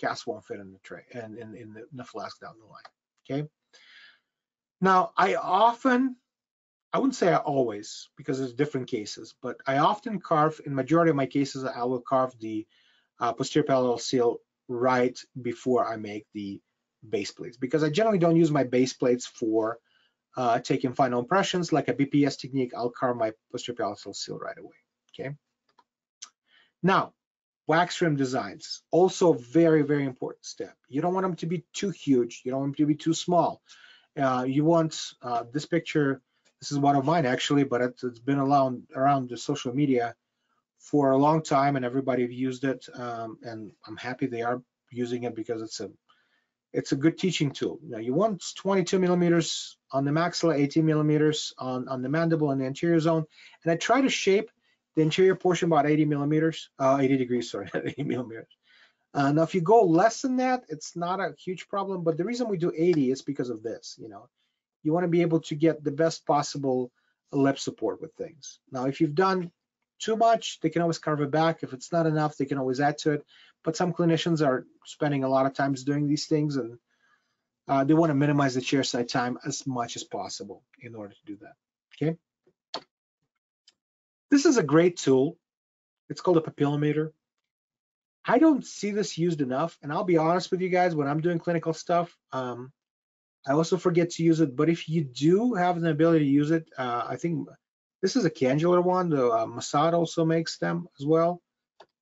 cast won't fit in the tray and in the flask down the line, okay? Now, I wouldn't say I always, because there's different cases, but I often carve, in majority of my cases, I will carve the posterior parallel seal right before I make the base plates, because I generally don't use my base plates for taking final impressions. Like a BPS technique, I'll carve my posterior parallel seal right away, okay? Now, wax rim designs, also very, very important step. You don't want them to be too huge. You don't want them to be too small. You want this picture, this is one of mine actually, but it's been around the social media for a long time and everybody used it, and I'm happy they are using it because it's a good teaching tool. Now, you want 22 millimeters on the maxilla, 18 millimeters on the mandible and the anterior zone, and I try to shape the interior portion about 80 millimeters. Now, if you go less than that, it's not a huge problem, but the reason we do 80 is because of this, you know. You want to be able to get the best possible lip support with things. Now, if you've done too much, they can always carve it back. If it's not enough, they can always add to it. But some clinicians are spending a lot of times doing these things, and they want to minimize the chair side time as much as possible in order to do that, okay? This is a great tool. It's called a papillometer. I don't see this used enough, and I'll be honest with you guys, when I'm doing clinical stuff, I also forget to use it, but if you do have the ability to use it, I think this is a cannular one. The Massad also makes them as well.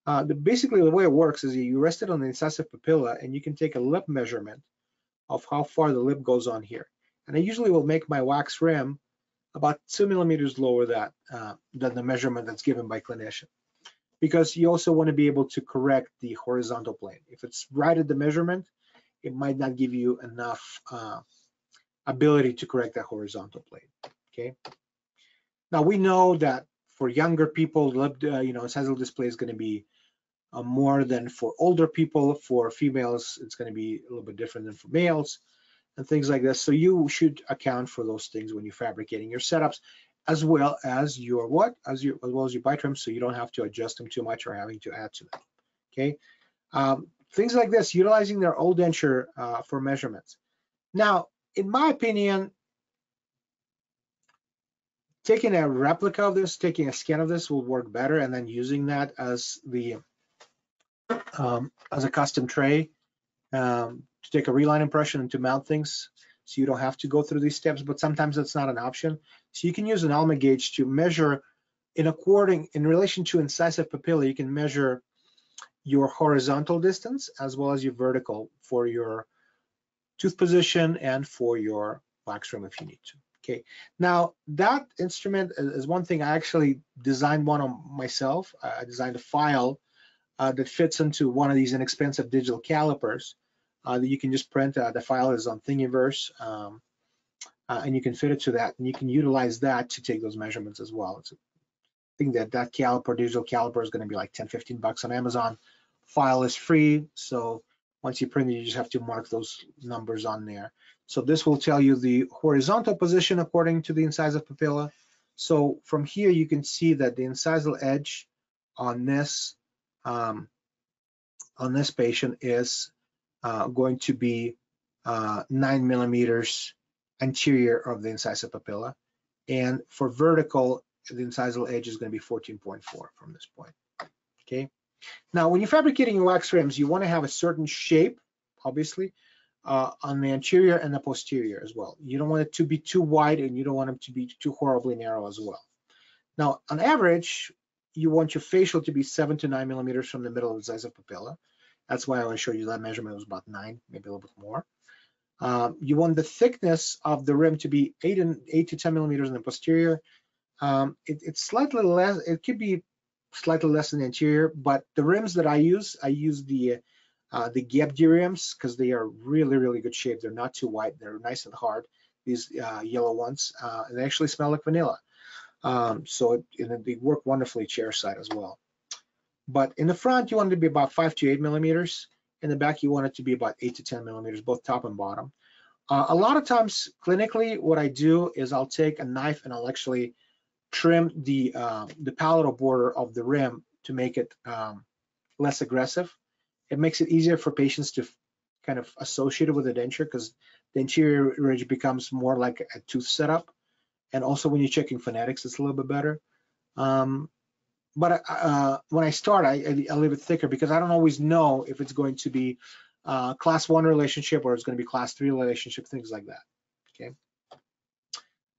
Basically, the way it works is you rest it on the incisive papilla, and you can take a lip measurement of how far the lip goes on here. And I usually will make my wax rim about 2 millimeters lower than the measurement that's given by clinician, because you also want to be able to correct the horizontal plane. If it's right at the measurement, it might not give you enough ability to correct that horizontal plane, okay? Now, we know that for younger people, incisal display is going to be more than for older people. For females, it's going to be a little bit different than for males and things like this. So you should account for those things when you're fabricating your setups, as well as your as well as your bite rims, so you don't have to adjust them too much or having to add to them, okay? Things like this, utilizing their old denture for measurements. Now, in my opinion, taking a replica of this, taking a scan of this will work better, and then using that as the as a custom tray to take a reline impression and to mount things, so you don't have to go through these steps. But sometimes that's not an option, so you can use an Alma gauge to measure in relation to incisive papilla. You can measure your horizontal distance as well as your vertical for your tooth position and for your wax rim if you need to, okay? Now, that instrument is one thing. I actually designed one on myself. I designed a file that fits into one of these inexpensive digital calipers that you can just print. The file is on Thingiverse, and you can fit it to that, and you can utilize that to take those measurements as well. It's think that caliper, digital caliper, is going to be like 10, 15 bucks on Amazon. File is free, so once you print it, you just have to mark those numbers on there. So this will tell you the horizontal position according to the incisal papilla. So from here, you can see that the incisal edge on this patient is going to be 9 millimeters anterior of the incisive papilla, and for vertical, the incisal edge is going to be 14.4 from this point, okay? Now, when you're fabricating your wax rims, you want to have a certain shape, obviously, on the anterior and the posterior as well. You don't want it to be too wide, and you don't want them to be too horribly narrow as well. Now, on average, you want your facial to be 7 to 9 millimeters from the middle of the incisive papilla. That's why I showed you that measurement was about 9, maybe a little bit more. You want the thickness of the rim to be 8 to 10 millimeters in the posterior. It's slightly less, it could be slightly less in the anterior, but the rims that I use the Gebdi rims because they are really good shape. They're not too wide. They're nice and hard. These yellow ones, and they actually smell like vanilla. So they work wonderfully chair side as well. But in the front, you want it to be about 5 to 8 millimeters. In the back, you want it to be about 8 to 10 millimeters, both top and bottom. A lot of times clinically, what I do is I'll take a knife and I'll actually trim the palatal border of the rim to make it less aggressive. It makes it easier for patients to kind of associate it with the denture because the interior ridge becomes more like a tooth setup. And also when you're checking phonetics, it's a little bit better. But when I start, I leave it thicker because I don't always know if it's going to be class 1 relationship or it's going to be class 3 relationship, things like that, okay?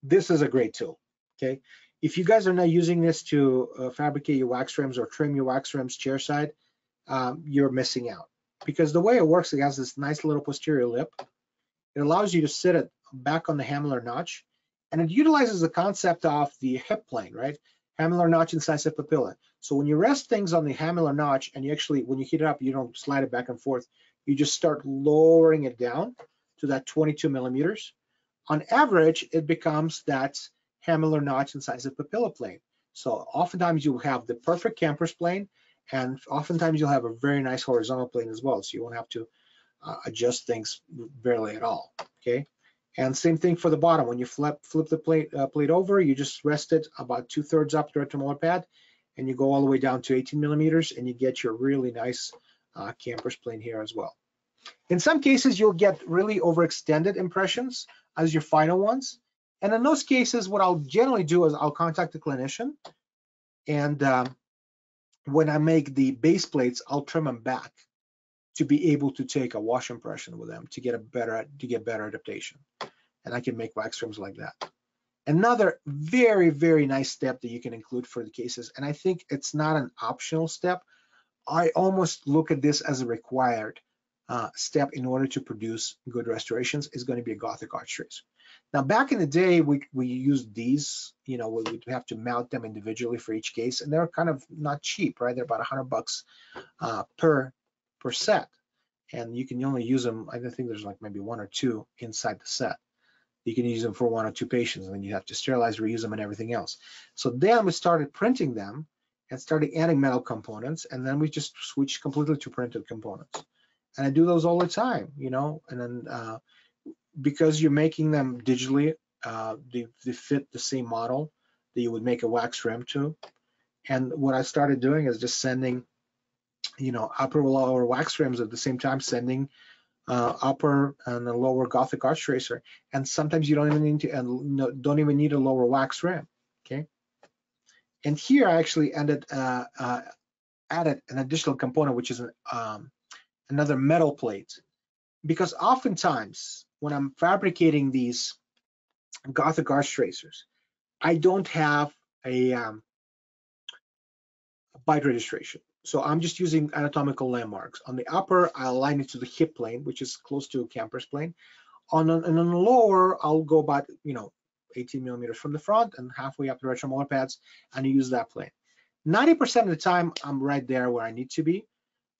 This is a great tool, okay? If you guys are not using this to fabricate your wax rims or trim your wax rims chair side, you're missing out. Because the way it works, it has this nice little posterior lip. It allows you to sit it back on the Hamler notch, and it utilizes the concept of the hip plane, right? Hamler notch, incisive papilla. So when you rest things on the Hamler notch and you actually, when you heat it up, you don't slide it back and forth. You just start lowering it down to that 22 millimeters. On average, it becomes that Hamler notch, incisive papilla plane. So oftentimes you have the perfect Camper's plane, and oftentimes you'll have a very nice horizontal plane as well. So you won't have to adjust things barely at all, okay? And same thing for the bottom. When you flip the plate over, you just rest it about 2/3 up the retromolar pad, and you go all the way down to 18 millimeters, and you get your really nice Camper's plane here as well. In some cases, you'll get really overextended impressions as your final ones. And in those cases, what I'll generally do is I'll contact the clinician, and when I make the base plates, I'll trim them back to be able to take a wash impression with them to get better adaptation. And I can make wax rims like that. Another very nice step that you can include for the cases, and I think it's not an optional step. I almost look at this as a required step in order to produce good restorations, is going to be a Gothic arch trace. Now, back in the day, we used these, you know, we would have to mount them individually for each case, and they're kind of not cheap, right? They're about $100 per set, and you can only use them, I think there's like maybe 1 or 2 inside the set. You can use them for 1 or 2 patients, and then you have to sterilize, reuse them, and everything else. So then we started printing them and started adding metal components, and then we just switched completely to printed components. And I do those all the time, you know, and then because you're making them digitally, they fit the same model that you would make a wax rim to. And what I started doing is just sending, you know, upper and lower wax rims at the same time, sending upper and the lower Gothic arch tracer. And sometimes you don't even need to, don't even need a lower wax rim, okay? And here I actually added an additional component, which is another metal plate. Because oftentimes when I'm fabricating these Gothic arch tracers, I don't have a bite registration. So I'm just using anatomical landmarks. On the upper, I align it to the hip plane, which is close to Camper's plane. And on the lower, I'll go about, you know, 18 millimeters from the front and halfway up the retromolar pads, and use that plane. 90% of the time, I'm right there where I need to be.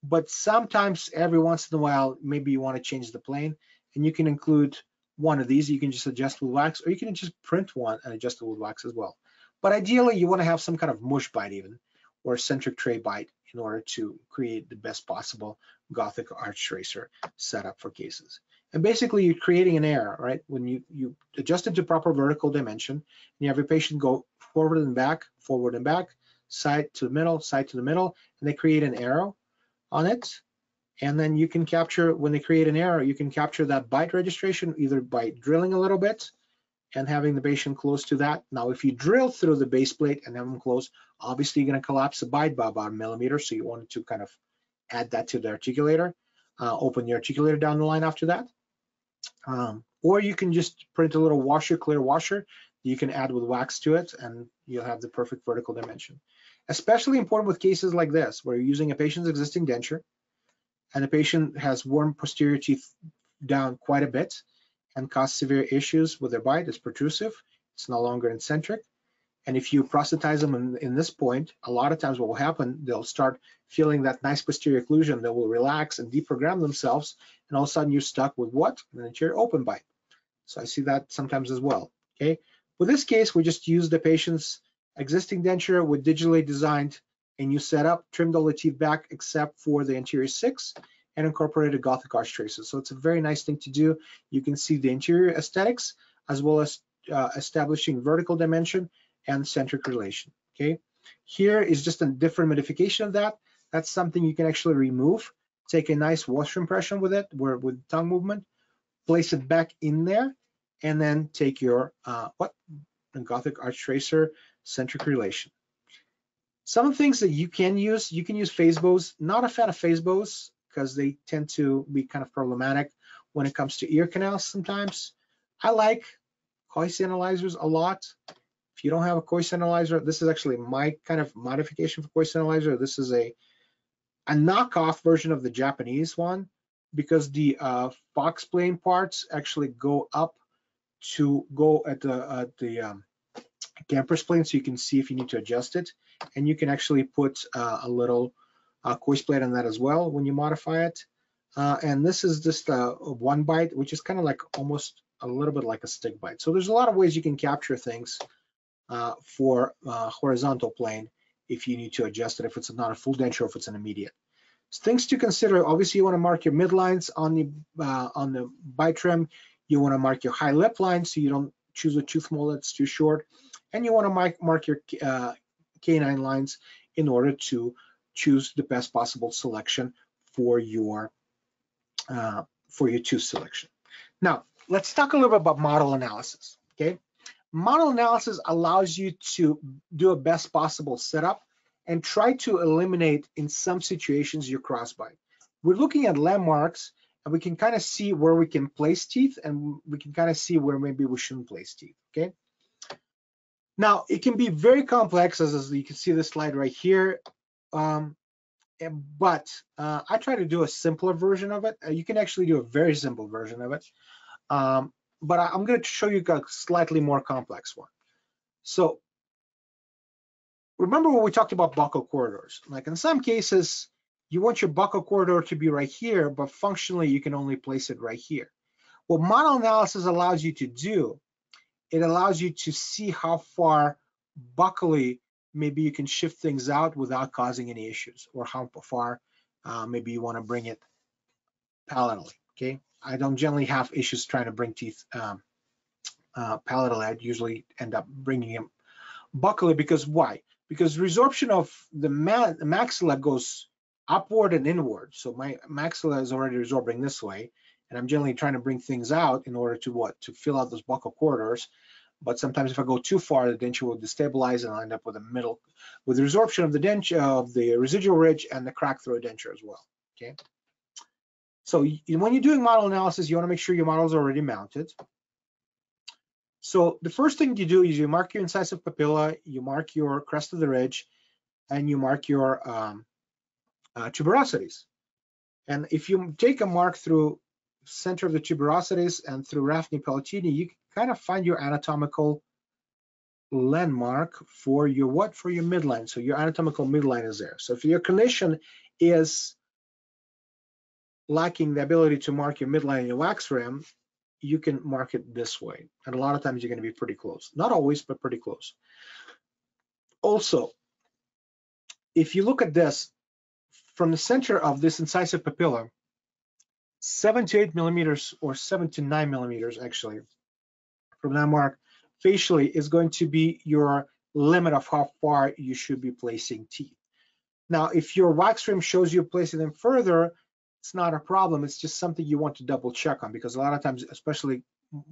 But sometimes, every once in a while, maybe you want to change the plane, and you can include one of these. You can just adjust with wax, or you can just print one and adjust it with wax as well. But ideally, you want to have some kind of mush bite even, or centric tray bite, in order to create the best possible Gothic arch tracer setup for cases. And basically, you're creating an error, right? When you adjust it to proper vertical dimension, and you have your patient go forward and back, side to the middle, and they create an arrow on it. And then you can capture, when they create an arrow, you can capture that bite registration either by drilling a little bit and having the patient close to that. Now, if you drill through the base plate and have them close, obviously you're going to collapse the bite by about a millimeter. So you want to kind of add that to the articulator, open the articulator down the line after that. Or you can just print a little washer, clear washer, you can add with wax to it, and you'll have the perfect vertical dimension. Especially important with cases like this, where you're using a patient's existing denture, and the patient has worn posterior teeth down quite a bit and cause severe issues with their bite. It's protrusive, it's no longer incentric, And if you prosthetize them in this point, a lot of times what will happen, they'll start feeling that nice posterior occlusion. They will relax and deprogram themselves. And all of a sudden you're stuck with what? An anterior open bite. So I see that sometimes as well, okay? With this case, we just use the patient's existing denture. We digitally designed a new setup, trimmed all the teeth back except for the anterior 6, and incorporated Gothic arch traces. So it's a very nice thing to do. You can see the interior aesthetics as well as establishing vertical dimension and centric relation, okay? Here is just a different modification of that. That's something you can actually remove, take a nice wash impression with it, where with tongue movement, place it back in there, and then take your Gothic arch tracer centric relation. Some of the things that you can use face bows. Not a fan of face bows because they tend to be kind of problematic when it comes to ear canals sometimes. I like Koi analyzers a lot. If you don't have a Koi analyzer, this is actually my kind of modification for Koi analyzer. This is a knockoff version of the Japanese one because the fox plane parts actually go up to go at the camper's plane, so you can see if you need to adjust it. And you can actually put a little course plate on that as well when you modify it. And this is just one bite, which is kind of like almost a little bit like a stick bite. So there's a lot of ways you can capture things for horizontal plane if you need to adjust it, if it's not a full denture, if it's an immediate. So things to consider, obviously you want to mark your midlines on the bite trim. You want to mark your high lip line so you don't choose a tooth mold that's too short. And you want to mark your canine lines in order to choose the best possible selection for your tooth selection. Now, let's talk a little bit about model analysis, okay? Model analysis allows you to do a best possible setup and try to eliminate, in some situations, your crossbite. We're looking at landmarks, and we can kind of see where we can place teeth, and we can kind of see where maybe we shouldn't place teeth, okay? Now, it can be very complex, as you can see this slide right here, but I try to do a simpler version of it. You can actually do a very simple version of it, but I'm going to show you a slightly more complex one. So remember when we talked about buccal corridors, like in some cases, you want your buccal corridor to be right here, but functionally you can only place it right here. What model analysis allows you to do, it allows you to see how far buccally maybe you can shift things out without causing any issues, or how far maybe you want to bring it palatally, okay? I don't generally have issues trying to bring teeth palatally. I'd usually end up bringing them buccally because why? Because resorption of the maxilla goes upward and inward. So my maxilla is already resorbing this way, and I'm generally trying to bring things out in order to what? To fill out those buccal corridors. But sometimes if I go too far, the denture will destabilize and I'll end up with a middle, with the resorption of the denture, of the residual ridge and the crack through denture as well, okay? So when you're doing model analysis, you wanna make sure your model is already mounted. So the first thing you do is you mark your incisive papilla, you mark your crest of the ridge, and you mark your tuberosities. And if you take a mark through center of the tuberosities and through raphne palatini, you can kind of find your anatomical landmark for your what? For your midline. So your anatomical midline is there. So if your clinician is lacking the ability to mark your midline in your wax rim, you can mark it this way. And a lot of times you're going to be pretty close. Not always, but pretty close. Also, if you look at this, from the center of this incisive papilla, 7 to 8 millimeters or 7 to 9 millimeters actually from that mark facially is going to be your limit of how far you should be placing teeth. Now, if your wax rim shows you placing them further, it's not a problem. It's just something you want to double check on because a lot of times, especially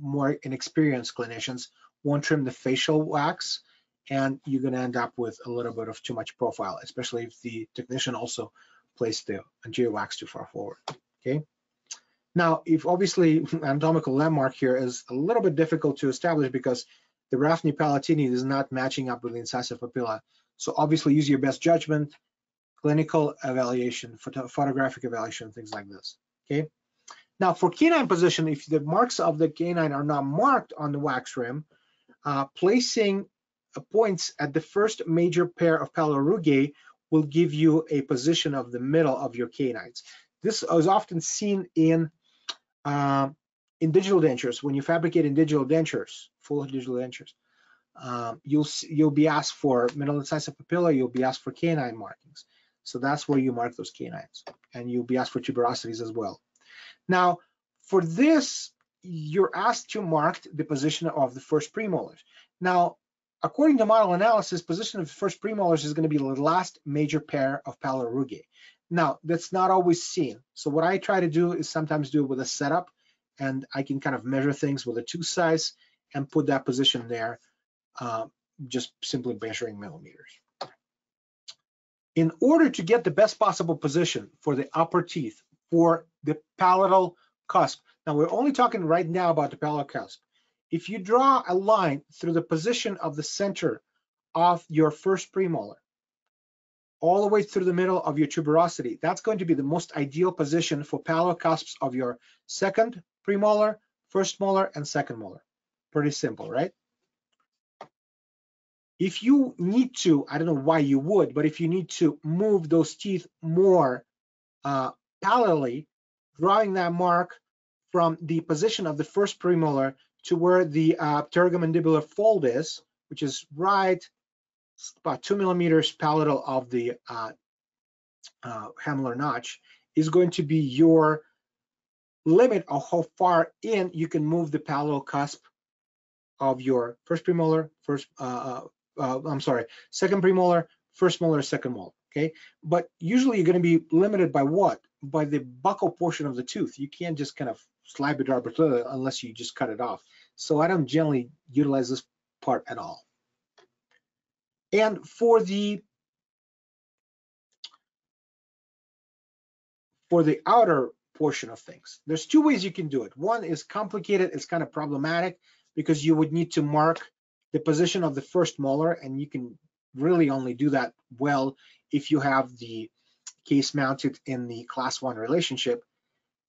more inexperienced clinicians, won't trim the facial wax and you're going to end up with a little bit of too much profile, especially if the technician also placed the anterior wax too far forward, okay? Now, if obviously anatomical landmark here is a little bit difficult to establish because the raphne palatini is not matching up with the incisive papilla. So obviously use your best judgment, clinical evaluation, photographic evaluation, things like this, okay? Now for canine position, if the marks of the canine are not marked on the wax rim, placing points at the first major pair of palarugae will give you a position of the middle of your canines. This is often seen in digital dentures. When you fabricate in digital dentures, full digital dentures, you'll be asked for middle and size of papilla, you'll be asked for canine markings. So that's where you mark those canines, and you'll be asked for tuberosities as well. Now, for this, you're asked to mark the position of the first premolars. Now, according to model analysis, position of the first premolars is going to be the last major pair of palarugae. Now, that's not always seen. So what I try to do is sometimes do it with a setup, and I can kind of measure things with a 2 size and put that position there, just simply measuring millimeters. In order to get the best possible position for the upper teeth, for the palatal cusp. Now, we're only talking right now about the palatal cusp. If you draw a line through the position of the center of your first premolar, all the way through the middle of your tuberosity, that's going to be the most ideal position for palatal cusps of your second premolar, first molar, and second molar. Pretty simple, right? If you need to, I don't know why you would, but if you need to move those teeth more palatally, drawing that mark from the position of the first premolar to where the pterygomandibular fold is, which is right about 2 millimeters palatal of the hamelar notch, is going to be your limit of how far in you can move the palatal cusp of your first premolar, second premolar, first molar, second molar, okay? But usually you're gonna be limited by what? By the buccal portion of the tooth. You can't just kind of slide it arbitrarily unless you just cut it off. So I don't generally utilize this part at all. And for the outer portion of things, there's 2 ways you can do it. One is complicated, it's kind of problematic, because you would need to mark the position of the first molar, and you can really only do that well if you have the case mounted in the class 1 relationship.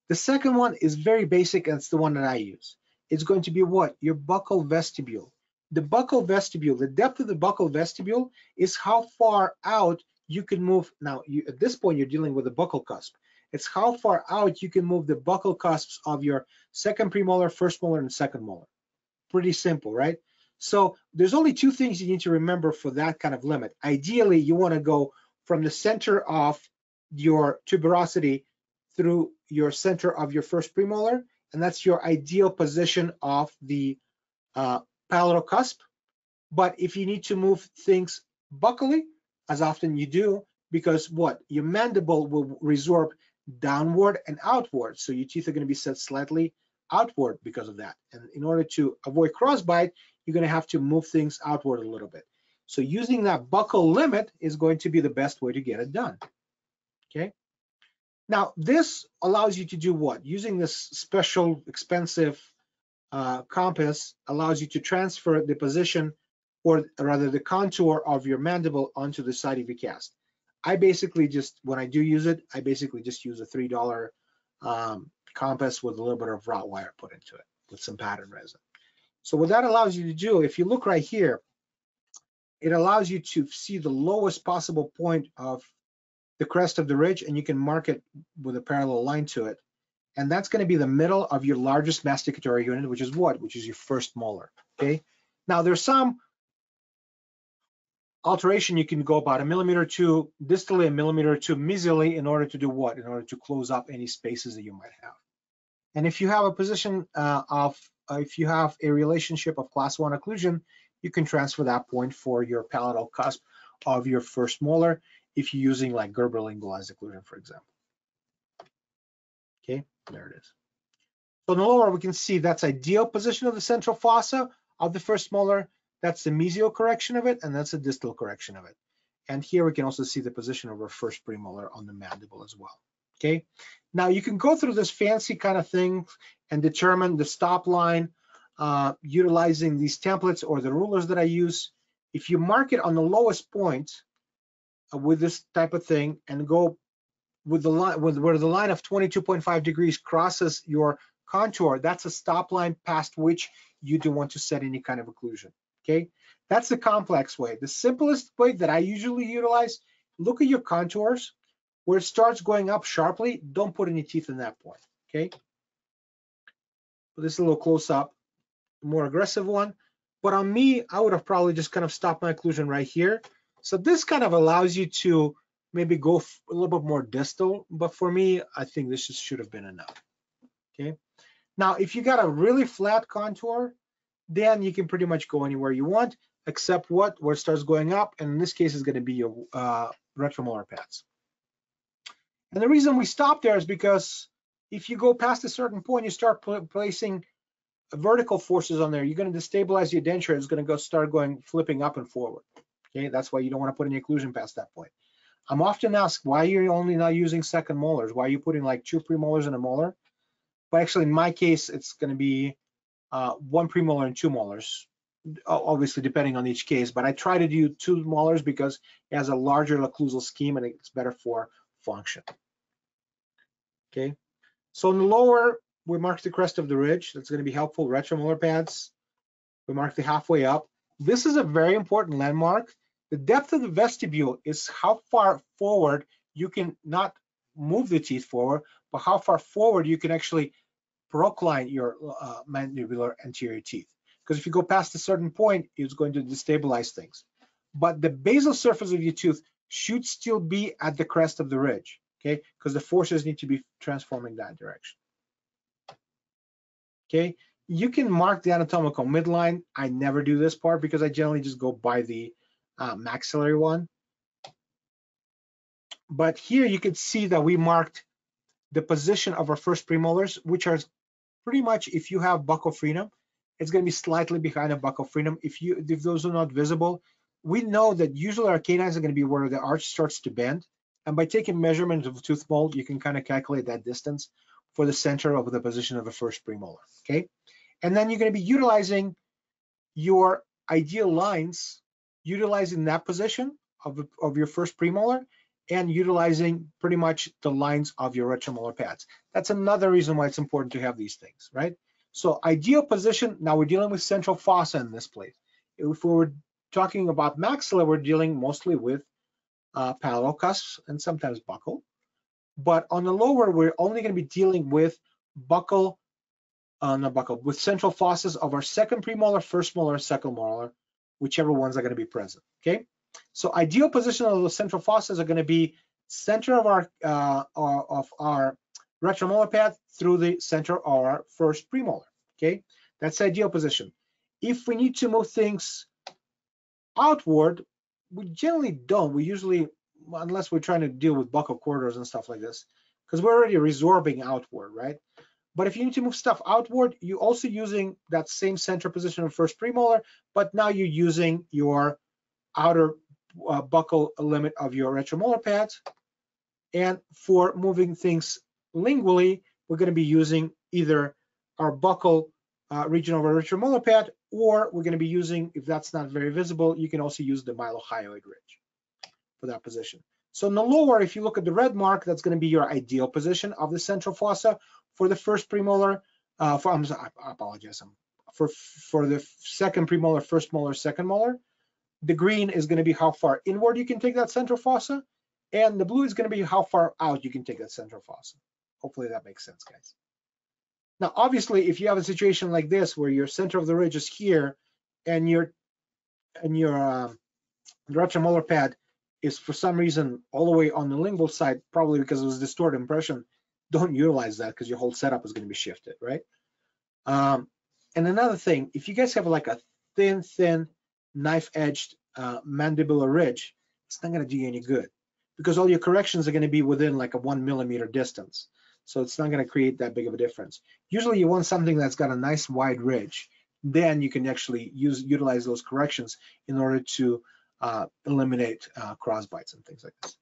The second one is very basic, and it's the one that I use. It's going to be what? Your buccal vestibule. The buccal vestibule, the depth of the buccal vestibule is how far out you can move. Now, at this point, you're dealing with a buccal cusp. It's how far out you can move the buccal cusps of your second premolar, first molar, and second molar. Pretty simple, right? So there's only 2 things you need to remember for that kind of limit. Ideally, you want to go from the center of your tuberosity through your center of your first premolar, and that's your ideal position of the palatal cusp. But if you need to move things buccally, as often you do, because what? Your mandible will resorb downward and outward, so your teeth are going to be set slightly outward because of that. And in order to avoid crossbite, you're going to have to move things outward a little bit. So using that buccal limit is going to be the best way to get it done. Okay. Now, this allows you to do what? Using this special expensive compass allows you to transfer the position, or rather the contour of your mandible onto the side of your cast. I basically just, when I do use it, I basically just use a $3 compass with a little bit of wrought wire put into it with some pattern resin. So what that allows you to do, if you look right here, it allows you to see the lowest possible point of the crest of the ridge, and you can mark it with a parallel line to it. And that's going to be the middle of your largest masticatory unit, which is what? Which is your first molar, okay? Now, there's some alteration. You can go about 1 millimeter or 2 distally, 1 millimeter or 2 mesially, in order to do what? In order to close up any spaces that you might have. And if you have a position if you have a relationship of class 1 occlusion, you can transfer that point for your palatal cusp of your first molar, if you're using like Gerber lingualized occlusion, for example. Okay, there it is. So in the lower, we can see that's ideal position of the central fossa of the first molar. That's the mesial correction of it, and that's the distal correction of it. And here we can also see the position of our first premolar on the mandible as well. Okay, now you can go through this fancy kind of thing and determine the stop line utilizing these templates or the rulers that I use. If you mark it on the lowest point with this type of thing and go with the line where the line of 22.5 degrees crosses your contour, that's a stop line past which you don't want to set any kind of occlusion. Okay, That's the complex way. The simplest way that I usually utilize, look at your contours. Where it starts going up sharply, don't put any teeth in that point, okay? But this is a little close up, more aggressive one. But on me, I would have probably just kind of stopped my occlusion right here. So this kind of allows you to maybe go a little bit more distal. But for me, I think this just should have been enough, okay? Now, if you got a really flat contour, then you can pretty much go anywhere you want, except where it starts going up. And in this case, it's gonna be your retromolar pads. And the reason we stop there is because if you go past a certain point, you start placing vertical forces on there, you're going to destabilize your denture. It's going to start flipping up and forward. Okay, that's why you don't want to put any occlusion past that point. I'm often asked why you're only not using second molars. Why are you putting like two premolars and a molar? But actually, in my case, it's going to be one premolar and two molars, obviously depending on each case. But I try to do two molars because it has a larger occlusal scheme and it's better for function. Okay, so in the lower, we mark the crest of the ridge. That's going to be helpful. Retromolar pads. We mark the halfway up. This is a very important landmark. The depth of the vestibule is how far forward you can not move the teeth forward, but how far forward you can actually procline your mandibular anterior teeth. Because if you go past a certain point, it's going to destabilize things. But the basal surface of your tooth should still be at the crest of the ridge, okay? Because the forces need to be transforming that direction. Okay, you can mark the anatomical midline. I never do this part because I generally just go by the maxillary one. But here you can see that we marked the position of our first premolars, which are pretty much, if you have buccofrenum, it's going to be slightly behind a buccofrenum. If those are not visible, we know that usually our canines are going to be where the arch starts to bend. And by taking measurements of tooth mold, you can kind of calculate that distance for the center of the position of the first premolar, okay? And then you're going to be utilizing your ideal lines, utilizing that position of your first premolar and utilizing pretty much the lines of your retromolar pads. That's another reason why it's important to have these things, right? So ideal position, now we're dealing with central fossa in this place. If we were talking about maxilla, we're dealing mostly with palatal cusps and sometimes buccal. But on the lower, we're only going to be dealing with with central fossas of our second premolar, first molar, second molar, whichever ones are going to be present, okay? So ideal position of those central fossas are going to be center of our retromolar pad through the center of our first premolar, okay? That's the ideal position. If we need to move things outward, we generally don't. We usually, unless we're trying to deal with buccal corridors and stuff like this, because we're already resorbing outward, right? But if you need to move stuff outward, you're also using that same center position of first premolar, but now you're using your outer buccal limit of your retromolar pads. And for moving things lingually, we're going to be using either our buccal region of our retromolar pad, or we're going to be using, if that's not very visible, you can also use the mylohyoid ridge for that position. So in the lower, if you look at the red mark, that's going to be your ideal position of the central fossa for the first premolar, for the second premolar, first molar, second molar. The green is going to be how far inward you can take that central fossa, and the blue is going to be how far out you can take that central fossa. Hopefully that makes sense, guys. Now, obviously, if you have a situation like this where your center of the ridge is here and your retromolar pad is for some reason all the way on the lingual side, probably because it was a distorted impression, don't utilize that because your whole setup is going to be shifted, right? And another thing, if you guys have like a thin knife-edged mandibular ridge, it's not going to do you any good because all your corrections are going to be within like a 1 millimeter distance. So it's not going to create that big of a difference. Usually you want something that's got a nice wide ridge, then you can actually utilize those corrections in order to eliminate crossbites and things like this.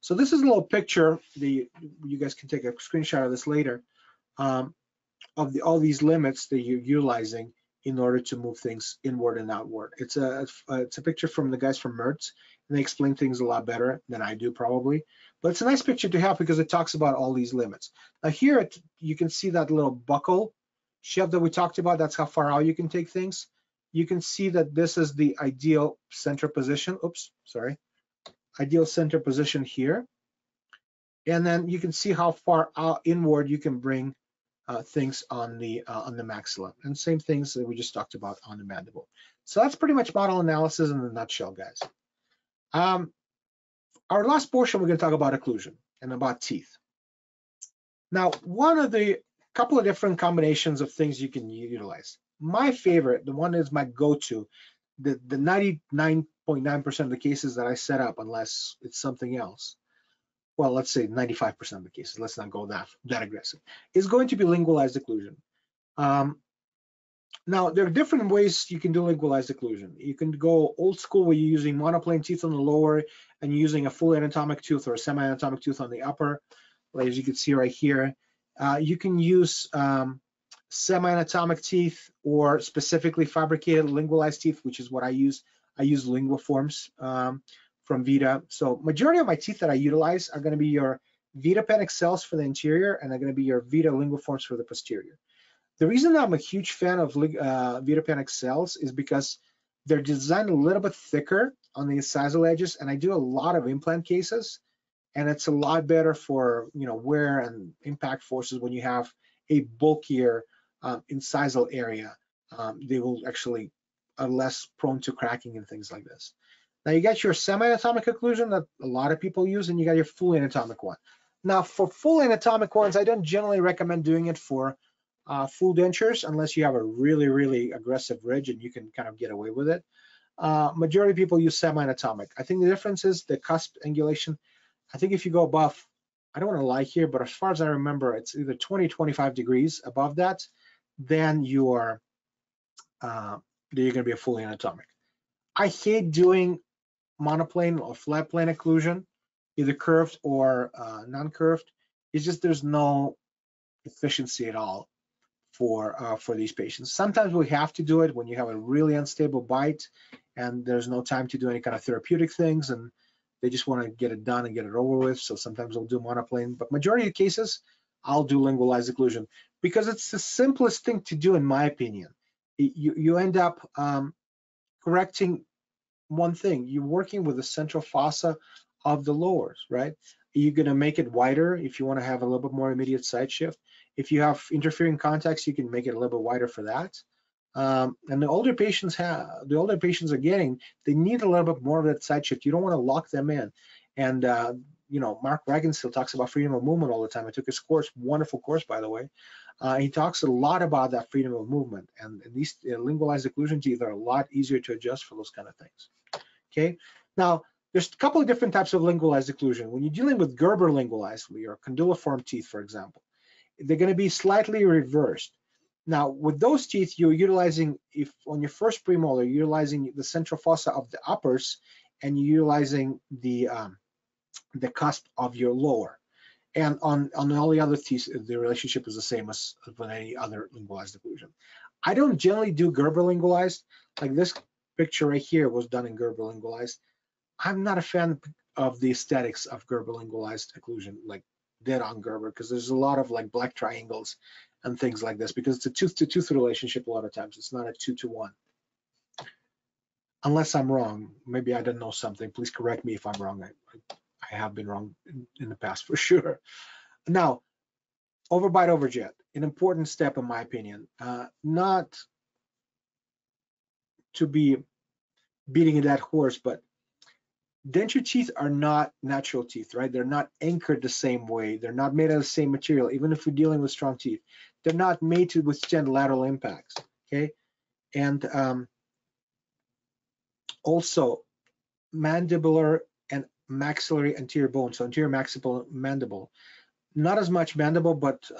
So this is a little picture. You guys can take a screenshot of this later of all these limits that you're utilizing in order to move things inward and outward. It's a picture from the guys from Mertz, and they explain things a lot better than I do probably. But it's a nice picture to have because it talks about all these limits. Now here you can see that little buccal shape that we talked about. That's how far out you can take things. you can see that this is the ideal center position. Oops, sorry. Ideal center position here. And then you can see how far out inward you can bring things on the maxilla, and same things that we just talked about on the mandible. So that's pretty much model analysis in a nutshell, guys. Our last portion, we're going to talk about occlusion and about teeth. Now, one of the couple of different combinations of things you can utilize. My favorite, the one is my go-to, the 99.9% of the cases that I set up, unless it's something else. Well, let's say 95% of the cases, let's not go that aggressive, is going to be lingualized occlusion. Now, there are different ways you can do lingualized occlusion. You can go old school where you're using monoplane teeth on the lower and using a full anatomic tooth or a semi-anatomic tooth on the upper, as you can see right here. You can use semi-anatomic teeth or specifically fabricated lingualized teeth, which is what I use. I use lingual forms from Vita. So majority of my teeth that I utilize are going to be your Vita Panex cells for the interior, and they're going to be your Vita lingual forms for the posterior. The reason that I'm a huge fan of Vita Panex cells is because they're designed a little bit thicker on the incisal edges, and I do a lot of implant cases, and it's a lot better for, you know, wear and impact forces when you have a bulkier incisal area. They will actually are less prone to cracking and things like this. Now you got your semi-anatomic occlusion that a lot of people use, and you got your full anatomic one. Now for full anatomic ones, I don't generally recommend doing it for full dentures unless you have a really, really aggressive ridge and you can kind of get away with it. Majority of people use semi-anatomic. I think the difference is the cusp angulation. I think if you go above, I don't want to lie here, but as far as I remember, it's either 20, 25 degrees above that, then you're going to be a full anatomic. I hate doing monoplane or flat plane occlusion, either curved or non-curved. It's just there's no efficiency at all for these patients. Sometimes we have to do it when you have a really unstable bite and there's no time to do any kind of therapeutic things and they just want to get it done and get it over with. So sometimes I'll do monoplane, but majority of cases I'll do lingualized occlusion because it's the simplest thing to do in my opinion. You end up correcting one thing. You're working with the central fossa of the lowers, right? You're going to make it wider if you want to have a little bit more immediate side shift. If you have interfering contacts, you can make it a little bit wider for that. And the older patients are getting, they need a little bit more of that side shift. You don't want to lock them in. And you know, Mark Ragan still talks about freedom of movement all the time. I took his course, wonderful course by the way. He talks a lot about that freedom of movement, and these lingualized occlusion teeth are a lot easier to adjust for those kind of things. Okay, now there's a couple of different types of lingualized occlusion. When you're dealing with Gerber lingualized or condyliform teeth, for example, they're going to be slightly reversed. Now with those teeth, you're utilizing, if on your first premolar, you're utilizing the central fossa of the uppers, and you're utilizing the cusp of your lower. And on all the other teeth, the relationship is the same as with any other lingualized occlusion. I don't generally do Gerber lingualized. Like this picture right here was done in Gerber lingualized. I'm not a fan of the aesthetics of Gerber lingualized occlusion, like dead on Gerber, because there's a lot of like black triangles and things like this, because it's a tooth-to-tooth relationship a lot of times. It's not a 2-to-1. Unless I'm wrong, maybe I don't know something. Please correct me if I'm wrong. I have been wrong in the past for sure. Now, overbite overjet, an important step in my opinion, not to be beating a dead horse, but denture teeth are not natural teeth, right? They're not anchored the same way. They're not made of the same material, even if we're dealing with strong teeth. They're not made to withstand lateral impacts, okay? And also mandibular and maxillary anterior bone, so anterior maxill mandible, not as much mandible, but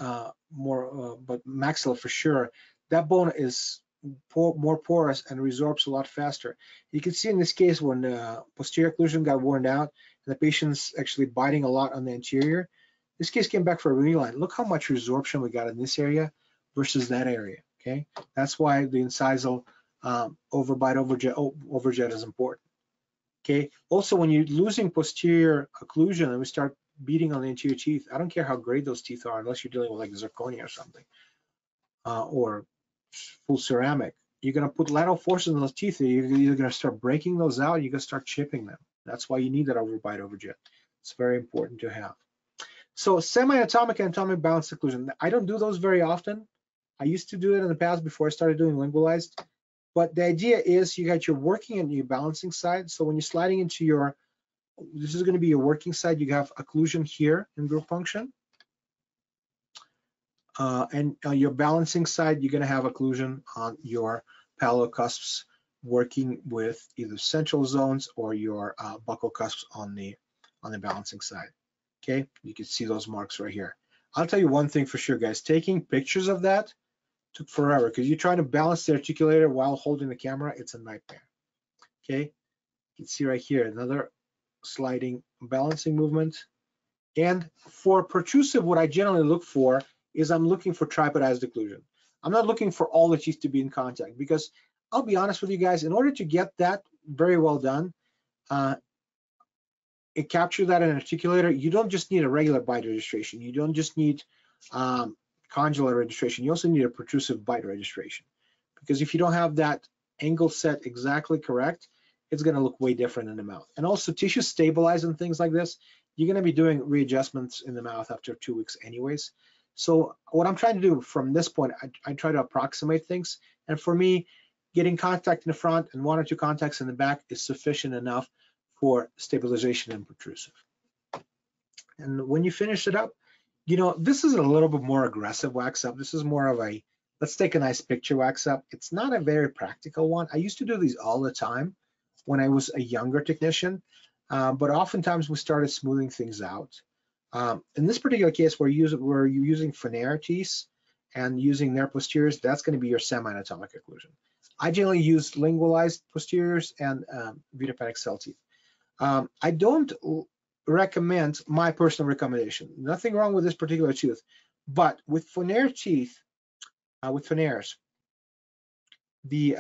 more maxilla for sure. That bone is more porous and resorbs a lot faster. You can see in this case when posterior occlusion got worn out and the patient's actually biting a lot on the anterior, this case came back for a reline. Look how much resorption we got in this area versus that area, okay? That's why the incisal overbite overjet is important. Okay. Also, when you're losing posterior occlusion and we start beating on the anterior teeth, I don't care how great those teeth are, unless you're dealing with like zirconia or something, or full ceramic, you're going to put lateral forces on those teeth. You're either going to start breaking those out, you're going to start chipping them. That's why you need that overbite overjet. It's very important to have. So semi-atomic and atomic balanced occlusion. I don't do those very often. I used to do it in the past before I started doing lingualized. But the idea is you got your working and your balancing side. So when you're sliding into your, this is going to be your working side, you have occlusion here in group function. And on your balancing side, you're going to have occlusion on your palatal cusps working with either central zones or your buccal cusps on the balancing side. Okay, you can see those marks right here. I'll tell you one thing for sure, guys. Taking pictures of that took forever because you're trying to balance the articulator while holding the camera. It's a nightmare. Okay, you can see right here another sliding balancing movement. And for protrusive, what I generally look for is I'm looking for tripodized occlusion. I'm not looking for all the teeth to be in contact because I'll be honest with you guys, in order to get that very well done and capture that in an articulator, you don't just need a regular bite registration. You don't just need condylar registration. You also need a protrusive bite registration because if you don't have that angle set exactly correct, it's going to look way different in the mouth. And also tissue stabilizing things like this, you're going to be doing readjustments in the mouth after 2 weeks anyways. So what I'm trying to do from this point, I try to approximate things. And for me, getting contact in the front and 1 or 2 contacts in the back is sufficient enough for stabilization and protrusive. And when you finish it up, you know, this is a little bit more aggressive wax up. This is more of a, let's take a nice picture wax up. It's not a very practical one. I used to do these all the time when I was a younger technician, but oftentimes we started smoothing things out. In this particular case, where you're using Finnair teeth and using their posteriors, that's going to be your semi-anatomic occlusion. I generally use lingualized posteriors and Vita Panex cell teeth. I don't recommend my personal recommendation. Nothing wrong with this particular tooth, but with Finnair teeth, with Finnairs, the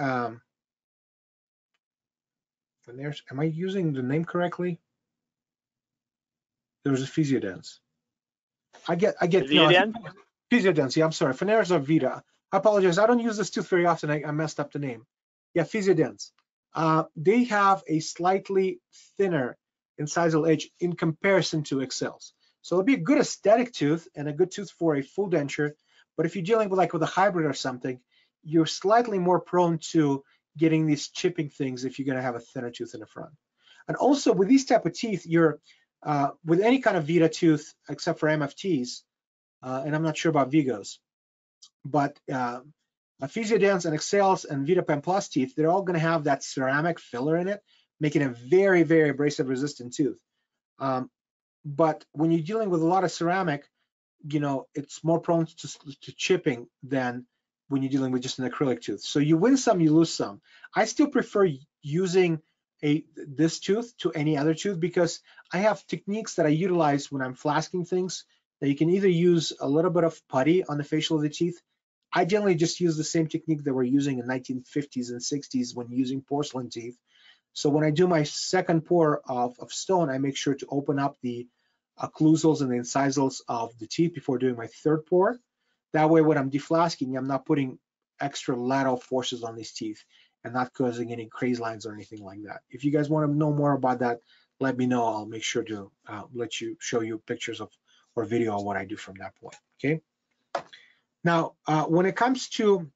Finnairs. Am I using the name correctly? There's a Physiodense. I get Physiodense? No, Physiodense, yeah, I'm sorry. Finnairs are Vita. I apologize. I don't use this tooth very often. I messed up the name. Yeah, Physiodense. They have a slightly thinner incisal edge in comparison to XLs. So it'll be a good aesthetic tooth and a good tooth for a full denture. But if you're dealing with like with a hybrid or something, you're slightly more prone to getting these chipping things if you're going to have a thinner tooth in the front. And also with these type of teeth, you're with any kind of Vita tooth, except for MFTs, and I'm not sure about Vigos, but Physiodense and Excels and Vita Pen Plus teeth, they're all going to have that ceramic filler in it, making a very, very abrasive-resistant tooth. But when you're dealing with a lot of ceramic, you know, it's more prone to chipping than when you're dealing with just an acrylic tooth. So you win some, you lose some. I still prefer using this tooth to any other tooth because I have techniques that I utilize when I'm flasking things that you can either use a little bit of putty on the facial of the teeth. I generally just use the same technique that we're using in 1950s and 60s when using porcelain teeth. So when I do my second pour of stone, I make sure to open up the occlusals and the incisals of the teeth before doing my third pour. That way when I'm deflasking, I'm not putting extra lateral forces on these teeth and not causing any craze lines or anything like that. If you guys want to know more about that, let me know. I'll make sure to show you pictures of or video of what I do from that point. Okay. Now, when it comes to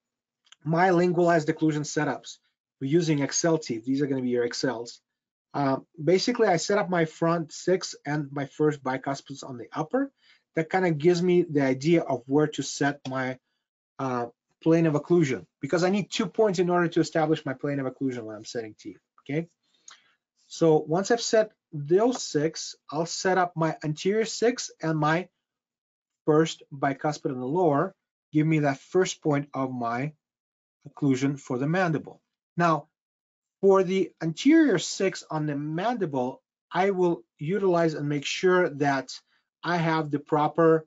my lingualized occlusion setups, we're using Excel teeth. These are going to be your Excels. Basically, I set up my front 6 and my first bicuspids on the upper. That kind of gives me the idea of where to set my plane of occlusion, because I need 2 points in order to establish my plane of occlusion when I'm setting teeth, okay? So once I've set those 6, I'll set up my anterior 6 and my first bicuspid in the lower, give me that first point of my occlusion for the mandible. Now, for the anterior 6 on the mandible, I will utilize and make sure that I have the proper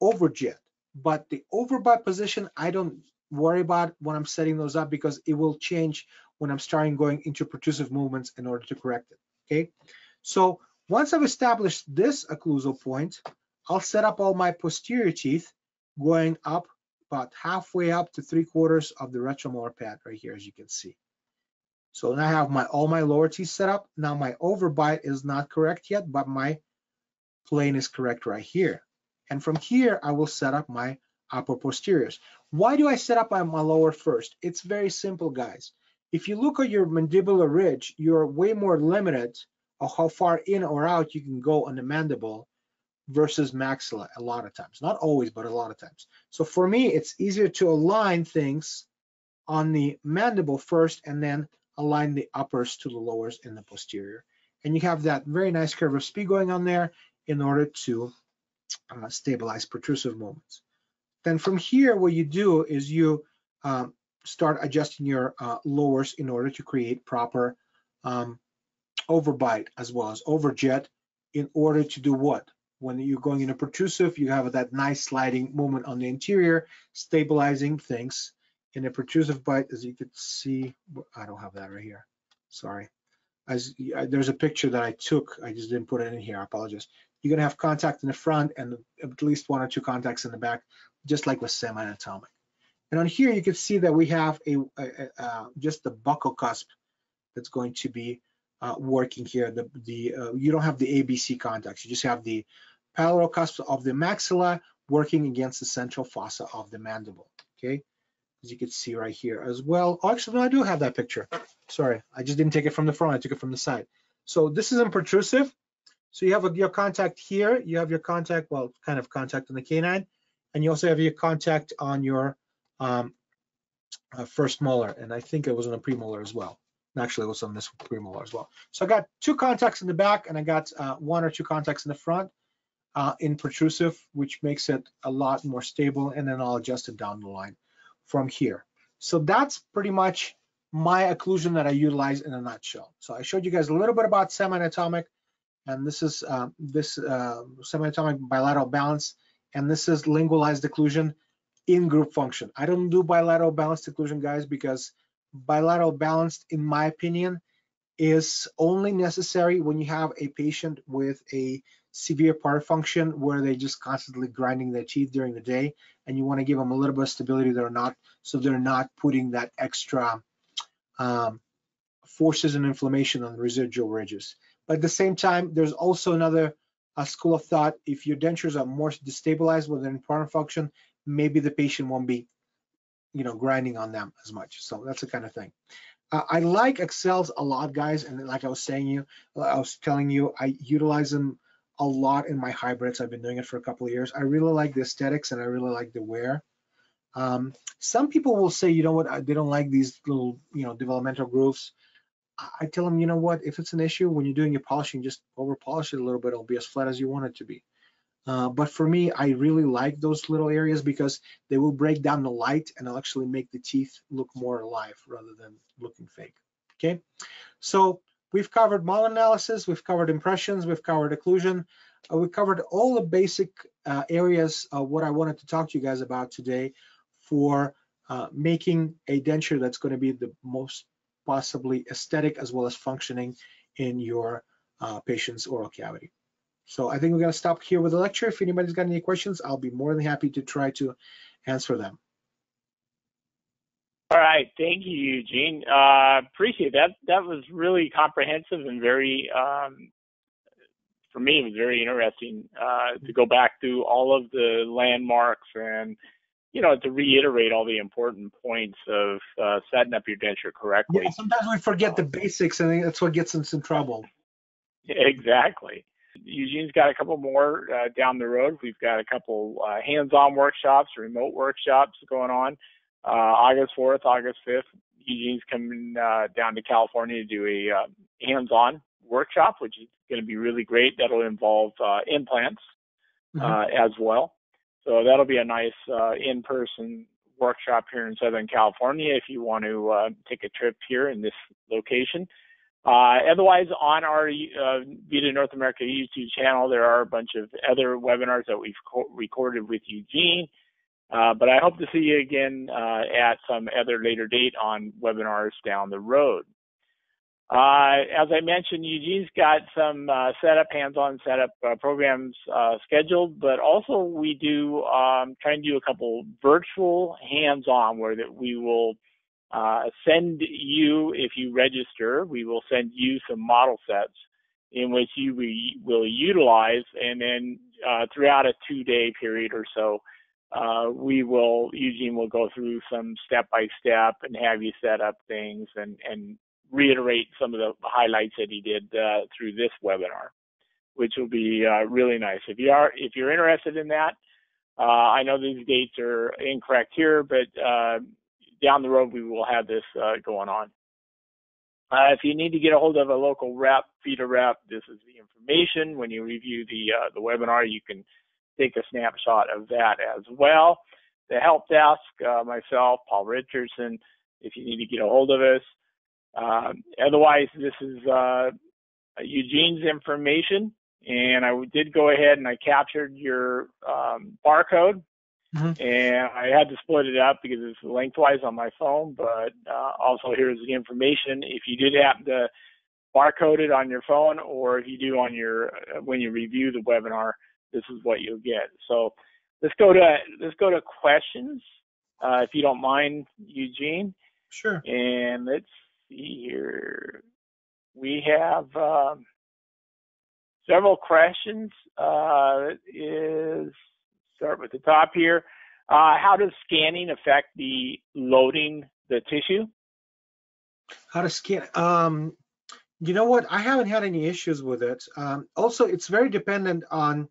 overjet. But the overbite position, I don't worry about when I'm setting those up because it will change when I'm starting going into protrusive movements in order to correct it, okay? So once I've established this occlusal point, I'll set up all my posterior teeth going up about halfway up to 3/4 of the retromolar pad right here, as you can see. So now I have all my lower teeth set up. Now my overbite is not correct yet, but my plane is correct right here. And from here, I will set up my upper posteriors. Why do I set up my lower first? It's very simple, guys. If you look at your mandibular ridge, you're way more limited of how far in or out you can go on the mandible versus maxilla a lot of times. Not always, but a lot of times. So for me, it's easier to align things on the mandible first and then align the uppers to the lowers in the posterior. And you have that very nice curve of speed going on there in order to stabilize protrusive movements. Then from here, what you do is you start adjusting your lowers in order to create proper overbite as well as overjet in order to do what? When you're going in a protrusive, you have that nice sliding movement on the interior, stabilizing things in a protrusive bite, as you could see. I don't have that right here, sorry. There's a picture that I took, I just didn't put it in here, I apologize. You're gonna have contact in the front and at least 1 or 2 contacts in the back, just like with semi-anatomic. And on here, you can see that we have just the buccal cusp that's going to be working here. You don't have the ABC contacts, you just have the parallel cusps of the maxilla working against the central fossa of the mandible, okay? As you can see right here as well. Oh, actually, no, I do have that picture. Sorry, I just didn't take it from the front, I took it from the side. So this is in protrusive. So you have your contact here, you have your contact, well, kind of contact on the canine, and you also have your contact on your first molar, and I think it was on the premolar as well. And actually, it was on this premolar as well. So I got 2 contacts in the back, and I got 1 or 2 contacts in the front in protrusive, which makes it a lot more stable, and then I'll adjust it down the line from here. So that's pretty much my occlusion that I utilize in a nutshell. So I showed you guys a little bit about semi-anatomic, and this is semi-anatomic bilateral balance, and this is lingualized occlusion in group function. I don't do bilateral balanced occlusion, guys, because bilateral balanced, in my opinion, is only necessary when you have a patient with a severe parafunction where they're just constantly grinding their teeth during the day, and you want to give them a little bit of stability. So they're not putting that extra forces and inflammation on the residual ridges. But at the same time, there's also another school of thought. If your dentures are more destabilized when they're in parafunction, maybe the patient won't be, grinding on them as much. So that's the kind of thing. I like Excels a lot, guys, and like I was telling you, I utilize them a lot in my hybrids. I've been doing it for a couple of years. I really like the aesthetics and I really like the wear. Some people will say, they don't like these little, developmental grooves. I tell them, if it's an issue, when you're doing your polishing, just over polish it a little bit. It'll be as flat as you want it to be. But for me, I really like those little areas because they will break down the light and it'll actually make the teeth look more alive rather than looking fake, okay? So we've covered molar analysis, we've covered impressions, we've covered occlusion, we covered all the basic areas of what I wanted to talk to you guys about today for making a denture that's going to be the most possibly aesthetic as well as functioning in your patient's oral cavity. So I think we're going to stop here with the lecture. If anybody's got any questions, I'll be more than happy to try to answer them. All right. Thank you, Eugene. Appreciate that. That was really comprehensive and very, for me, it was very interesting to go back through all of the landmarks and, to reiterate all the important points of setting up your denture correctly. Yeah, sometimes we forget the basics, and that's what gets us in trouble. Exactly. Eugene's got a couple more down the road. We've got a couple hands-on workshops, remote workshops going on. August 4th, August 5th, Eugene's coming down to California to do a hands-on workshop, which is going to be really great. That'll involve implants as well. So that'll be a nice in-person workshop here in Southern California if you want to take a trip here in this location. Otherwise, on our Vita North America YouTube channel, there are a bunch of other webinars that we've recorded with Eugene. But I hope to see you again at some other later date on webinars down the road. As I mentioned, Eugene's got some hands-on setup programs scheduled, but also we do try and do a couple virtual hands-on where that we will send you, if you register, we will send you some model sets in which you will utilize, and then throughout a 2-day period or so, Eugene will go through some step-by-step and have you set up things and reiterate some of the highlights that he did through this webinar, which will be really nice. If you're interested in that, I know these dates are incorrect here, but down the road we will have this going on. If you need to get a hold of a local rep, Vita rep, this is the information. When you review the webinar, you can take a snapshot of that as well. The help desk, myself, Paul Richardson, if you need to get a hold of us. Otherwise, this is Eugene's information, and I did go ahead and I captured your barcode, and I had to split it up because it's lengthwise on my phone, but also here's the information. If you did happen to barcode it on your phone, or if you do on your when you review the webinar, this is what you'll get. So let's go to questions, if you don't mind, Eugene. Sure. And let's see here. We have several questions. Start with the top here. How does scanning affect the loading the tissue? How to scan? You know what? I haven't had any issues with it. Also, it's very dependent on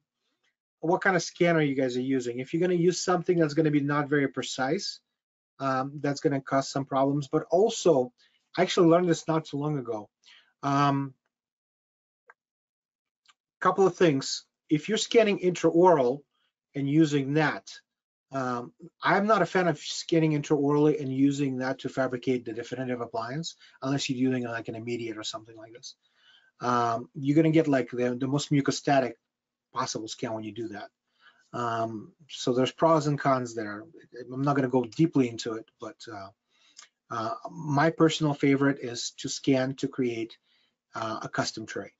what kind of scanner you guys are using. If you're going to use something that's going to be not very precise, that's going to cause some problems. But also, I actually learned this not so long ago. Couple of things. If you're scanning intraoral and using that, I'm not a fan of scanning intraorally and using that to fabricate the definitive appliance, unless you're using like an immediate or something like this. You're going to get like the most mucostatic possible scan when you do that. So there's pros and cons there. I'm not going to go deeply into it, but my personal favorite is to scan to create a custom tray.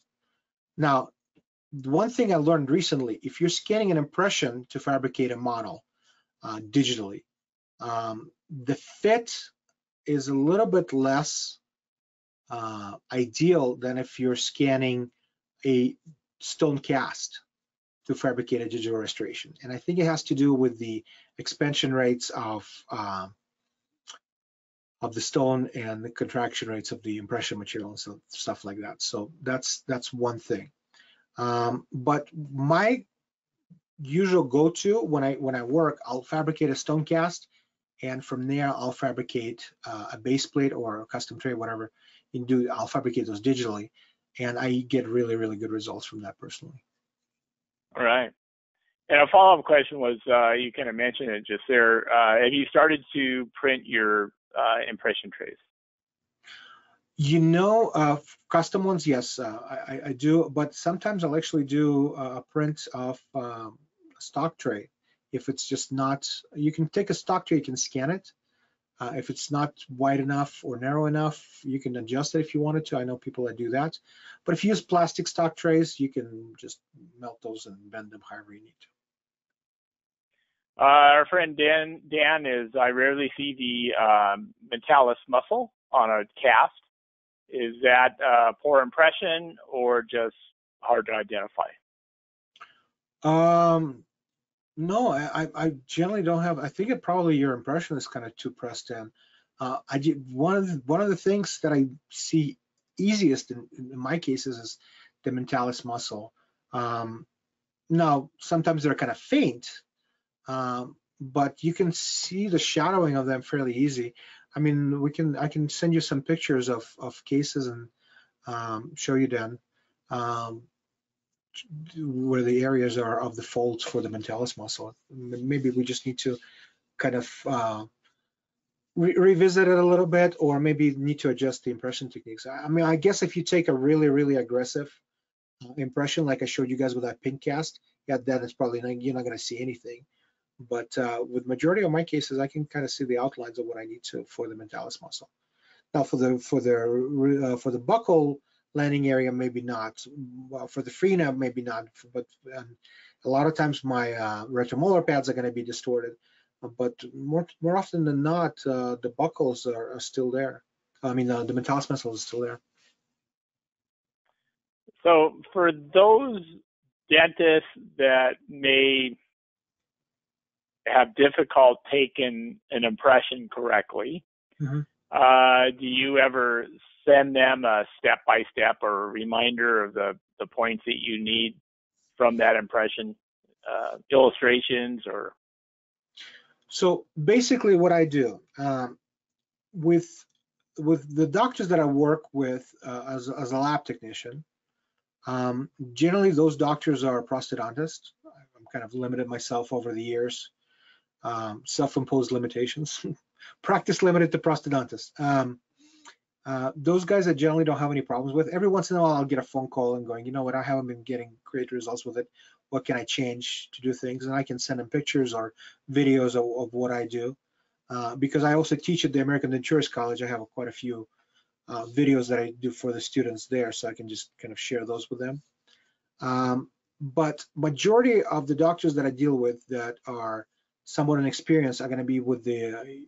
Now, one thing I learned recently, if you're scanning an impression to fabricate a model digitally, the fit is a little bit less ideal than if you're scanning a stone cast to fabricate a digital restoration. And I think it has to do with the expansion rates of the stone and the contraction rates of the impression material and so, stuff like that. So that's one thing. But my usual go-to when I work, I'll fabricate a stone cast, and from there I'll fabricate a base plate or a custom tray, whatever you can do. I'll fabricate those digitally, and I get really, really good results from that personally. All right. And a follow-up question was, you kind of mentioned it just there. Have you started to print your impression trays? You know, custom ones, yes, I do. But sometimes I'll actually do a print of a stock tray. If it's just not, you can take a stock tray, you can scan it. If it's not wide enough or narrow enough, you can adjust it if you wanted to. I know people that do that. But if you use plastic stock trays, you can just melt those and bend them however you need to. Our friend Dan is, I rarely see the mentalis muscle on a cast. Is that a poor impression or just hard to identify? No, I generally don't have. I think it probably your impression is kind of too pressed in. One of the things that I see easiest in my cases is the mentalis muscle. Now sometimes they're kind of faint, but you can see the shadowing of them fairly easy. I mean, I can send you some pictures of cases and show you then. Where the areas are of the folds for the mentalis muscle. Maybe we just need to kind of revisit it a little bit, or maybe need to adjust the impression techniques. I mean, I guess if you take a really, really aggressive impression, like I showed you guys with that pink cast, yeah, then it's probably not, you're not going to see anything. But with majority of my cases, I can kind of see the outlines of what I need to for the mentalis muscle. Now for the buccal landing area, maybe not. Well, for the frena, maybe not. But a lot of times my retromolar pads are going to be distorted. But more often than not, the buccals are still there. I mean, the mentalis muscle is still there. So for those dentists that may have difficulty taking an impression correctly, mm-hmm. Do you ever send them a step-by-step or a reminder of the points that you need from that impression, illustrations or? So basically what I do with the doctors that I work with as a lab technician, generally those doctors are prosthodontists. I've kind of limited myself over the years, self-imposed limitations, practice limited to prosthodontists. Those guys I generally don't have any problems with. Every once in a while I'll get a phone call and going, you know what, I haven't been getting great results with it. What can I change to do things? And I can send them pictures or videos of what I do. Because I also teach at the American Dentures College. I have quite a few videos that I do for the students there, so I can just kind of share those with them. But majority of the doctors that I deal with that are somewhat inexperienced are going to be with the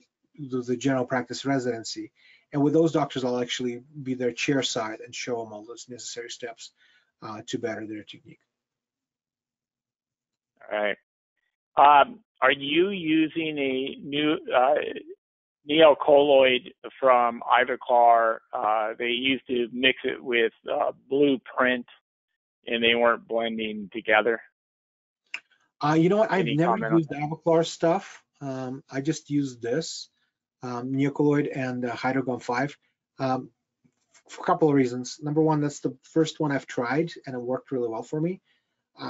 general practice residency. And with those doctors, I'll actually be their chair side and show them all those necessary steps to better their technique. All right. Are you using a new neocolloid from Ivoclar? They used to mix it with Blueprint, and they weren't blending together. You know what? I've never used Ivoclar stuff. I just used this. Neocolloid and HydroGum 5 for a couple of reasons. Number one, that's the first one I've tried and it worked really well for me.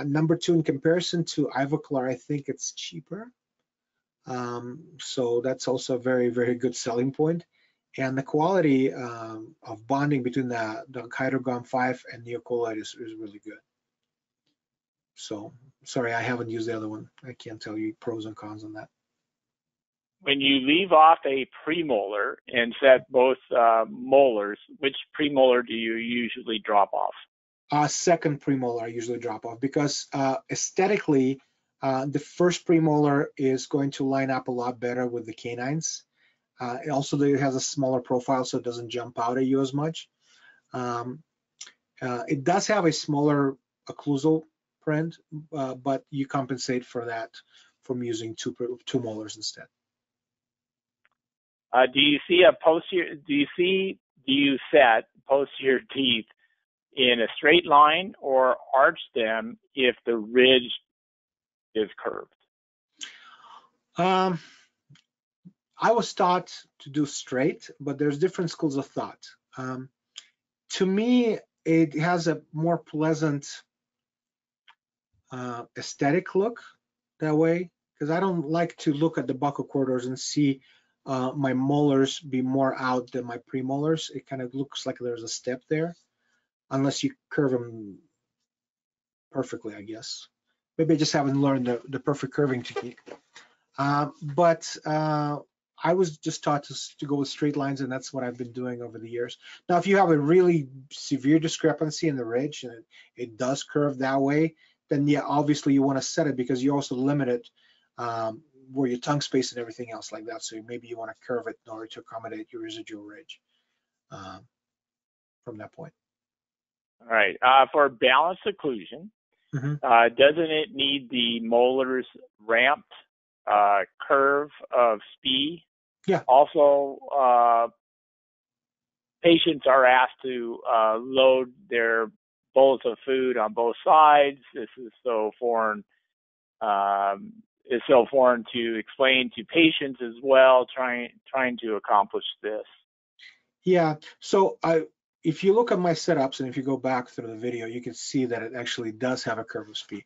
Number two, in comparison to Ivoclar, I think it's cheaper. So that's also a very, very good selling point. And the quality of bonding between the HydroGum 5 and Neocolloid is really good. So, sorry, I haven't used the other one. I can't tell you pros and cons on that. When you leave off a premolar and set both molars, which premolar do you usually drop off? Second premolar I usually drop off because aesthetically, the first premolar is going to line up a lot better with the canines. Also, it has a smaller profile, so it doesn't jump out at you as much. It does have a smaller occlusal print, but you compensate for that from using two molars instead. Do you see a posterior? Do you set posterior teeth in a straight line or arch them if the ridge is curved? I was taught to do straight, but there's different schools of thought. To me, it has a more pleasant aesthetic look that way, because I don't like to look at the buccal corridors and see my molars be more out than my premolars. It kind of looks like there's a step there, unless you curve them perfectly, I guess. Maybe I just haven't learned the perfect curving technique. But I was just taught to go with straight lines, and that's what I've been doing over the years. Now, if you have a really severe discrepancy in the ridge and it does curve that way, then yeah, obviously you want to set it because you also limit it where your tongue space and everything else like that. So maybe you want to curve it in order to accommodate your residual ridge from that point. All right. For balanced occlusion, mm-hmm. Doesn't it need the molars ramped curve of SPE? Yeah. Also, patients are asked to load their bowls of food on both sides. This is so foreign. Is so foreign to explain to patients as well, trying to accomplish this. Yeah, so if you look at my setups and if you go back through the video, you can see that it actually does have a curve of SPE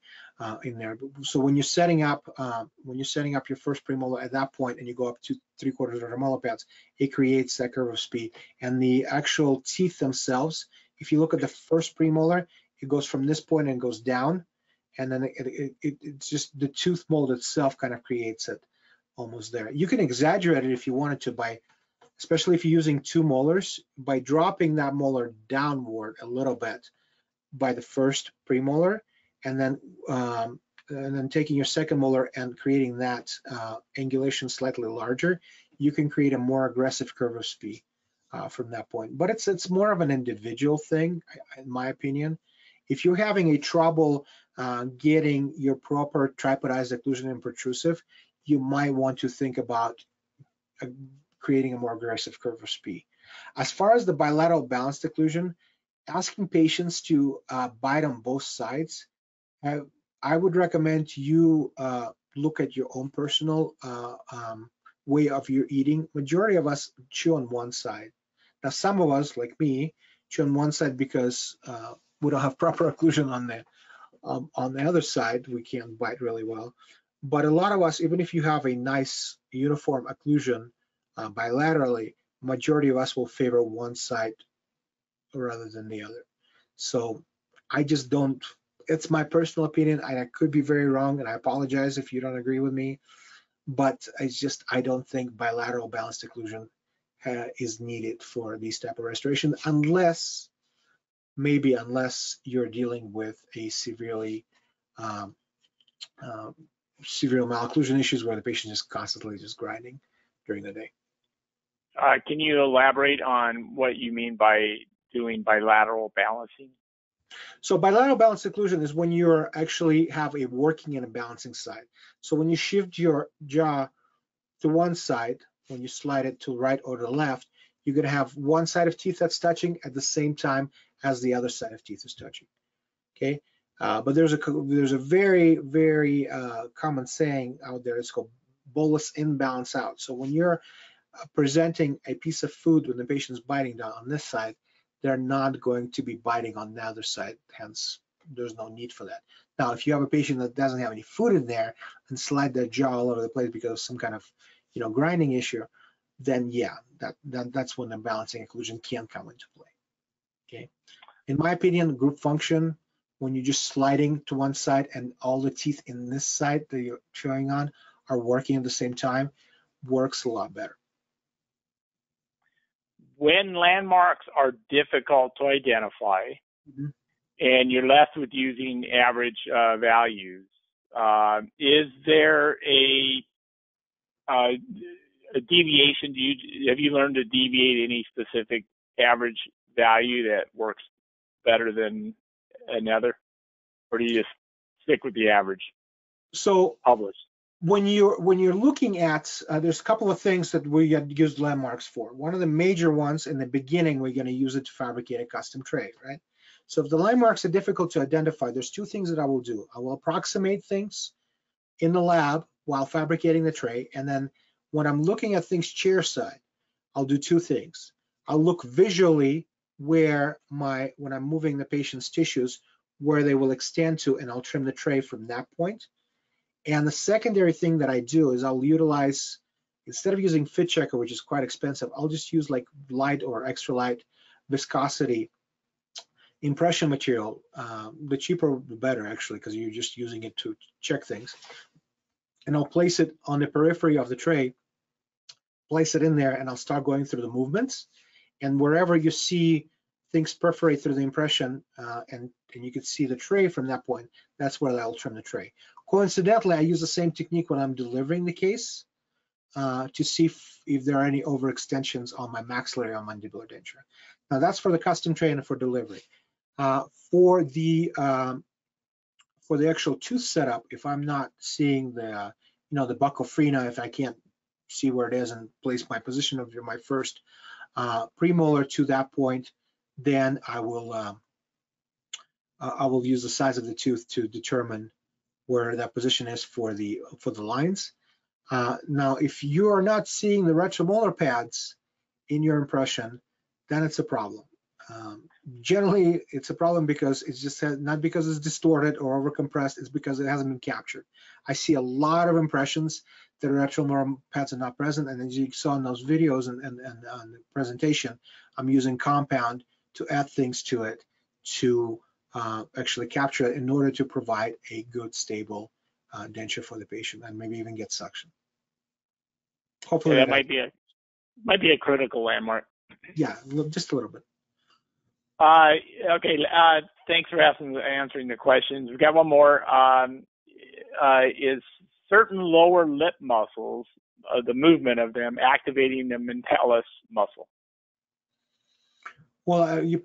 in there. So when you're setting up your first premolar at that point and you go up to 3/4 of the molar pads, it creates that curve of SPE. And the actual teeth themselves, if you look at the first premolar, it goes from this point and goes down. And then it's just the tooth mold itself kind of creates it almost there. You can exaggerate it if you wanted to by especially if you're using two molars, by dropping that molar downward a little bit by the first premolar, and then taking your second molar and creating that angulation slightly larger, you can create a more aggressive curve of speed from that point. But it's more of an individual thing, in my opinion. If you're having a trouble getting your proper tripodized occlusion and protrusive, you might want to think about creating a more aggressive curve of speed. As far as the bilateral balanced occlusion, asking patients to bite on both sides, I would recommend you look at your own personal way of your eating. Majority of us chew on one side. Now, some of us, like me, chew on one side because we don't have proper occlusion on the other side. We can't bite really well. But a lot of us, even if you have a nice uniform occlusion bilaterally, majority of us will favor one side rather than the other. So I just don't, it's my personal opinion, and I could be very wrong, and I apologize if you don't agree with me, but it's just, I don't think bilateral balanced occlusion is needed for these type of restorations, unless, maybe unless you're dealing with a severely severe malocclusion issues where the patient is constantly just grinding during the day. Can you elaborate on what you mean by doing bilateral balancing? So bilateral balanced occlusion is when you actually have a working and a balancing side. So when you shift your jaw to one side, when you slide it to right or to left, you're going to have one side of teeth that's touching at the same time as the other side of teeth is touching. Okay. But there's a very, very common saying out there. It's called bolus in, balance out. So when you're presenting a piece of food when the patient's biting down on this side, they're not going to be biting on the other side. Hence, there's no need for that. Now, if you have a patient that doesn't have any food in there and slide their jaw all over the place because of some kind of, you know, grinding issue, then yeah, that's when the balancing occlusion can come into play. Okay. In my opinion, group function, when you're just sliding to one side and all the teeth in this side that you're chewing on are working at the same time, works a lot better. When landmarks are difficult to identify, mm-hmm. and you're left with using average values, is there a deviation? Have you learned to deviate any specific average value that works better than another, or do you just stick with the average? So published. When you're looking at, there's a couple of things that we use landmarks for. One of the major ones in the beginning, we're going to use it to fabricate a custom tray, right? So if the landmarks are difficult to identify, there's two things that I will do. I will approximate things in the lab while fabricating the tray, and then when I'm looking at things chairside, I'll do two things. I'll look visually where when I'm moving the patient's tissues, where they will extend to, and I'll trim the tray from that point. And the secondary thing that I do is I'll utilize, instead of using fit checker, which is quite expensive, I'll just use like light or extra light viscosity impression material. The cheaper, the better, actually, because you're just using it to check things. And I'll place it on the periphery of the tray, place it in there, and I'll start going through the movements. And wherever you see things perforate through the impression, and you can see the tray from that point, that's where I'll trim the tray. Coincidentally, I use the same technique when I'm delivering the case to see if there are any overextensions on my maxillary or mandibular denture. Now that's for the custom tray and for delivery. For the actual tooth setup, if I'm not seeing the the buccofrena, if I can't see where it is and place my position of my first premolar to that point, then I will use the size of the tooth to determine where that position is for the lines. Now, if you are not seeing the retromolar pads in your impression, then it's a problem. Generally, it's a problem because it's just not because it's distorted or overcompressed. It's because it hasn't been captured. I see a lot of impressions that retromolar pads are not present, and as you saw in those videos and on the presentation, I'm using compound to add things to it to actually capture it in order to provide a good stable denture for the patient and maybe even get suction. Hopefully, yeah, that might be a might be a critical landmark. Yeah, just a little bit. Okay. Thanks for answering the questions. We've got one more. Is certain lower lip muscles, the movement of them, activating the mentalis muscle? Well, you're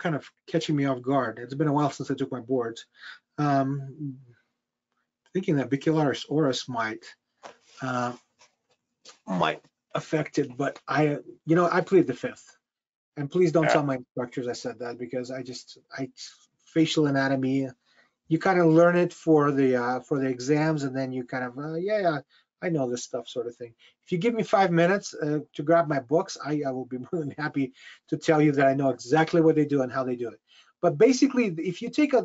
kind of catching me off guard. It's been a while since I took my boards. Thinking that bicularis oris might affect it, but I plead the fifth. And please don't tell my instructors I said that, because I facial anatomy, you kind of learn it for the exams, and then you kind of I know this stuff sort of thing. If you give me 5 minutes to grab my books, I will be more than happy to tell you that I know exactly what they do and how they do it. But basically, if you take a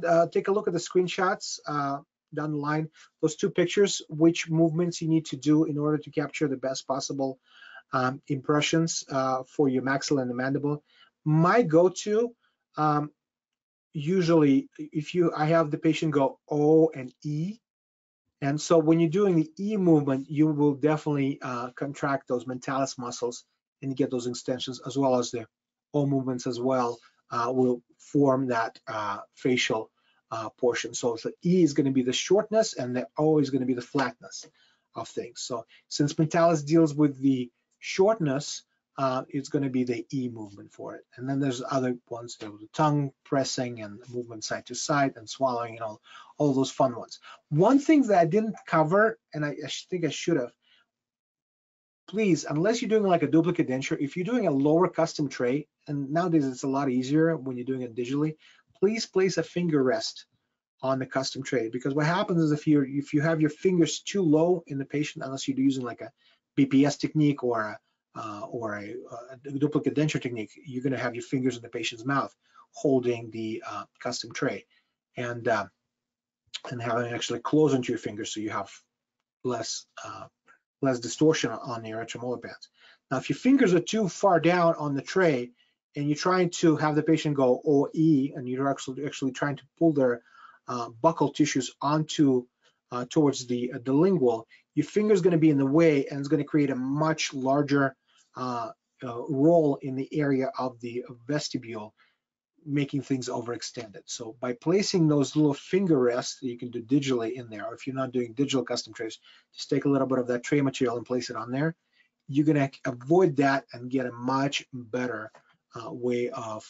look at the screenshots down the line, those two pictures, which movements you need to do in order to capture the best possible impressions for your maxilla and the mandible. My go-to, usually, I have the patient go O and E, and so when you're doing the E movement, you will definitely contract those mentalis muscles and get those extensions, as well as the O movements as well will form that facial portion. So the E is going to be the shortness, and the O is going to be the flatness of things. So since mentalis deals with the shortness, it's going to be the E movement for it. And then there's other ones, the tongue pressing and movement side to side and swallowing and all those fun ones. One thing that I didn't cover, and I think I should have, please, unless you're doing like a duplicate denture, if you're doing a lower custom tray, and nowadays it's a lot easier when you're doing it digitally, please place a finger rest on the custom tray, because what happens is if you have your fingers too low in the patient, unless you're using like a BPS technique or a duplicate denture technique, you're going to have your fingers in the patient's mouth holding the custom tray, and having actually close onto your fingers, so you have less distortion on the erectomolar pads. Now, if your fingers are too far down on the tray and you're trying to have the patient go OE, and you're actually trying to pull their buccal tissues onto towards the lingual, your finger's going to be in the way, and it's going to create a much larger roll in the area of the vestibule, making things overextended. So by placing those little finger rests that you can do digitally in there, or if you're not doing digital custom trays, just take a little bit of that tray material and place it on there. You're going to avoid that and get a much better way of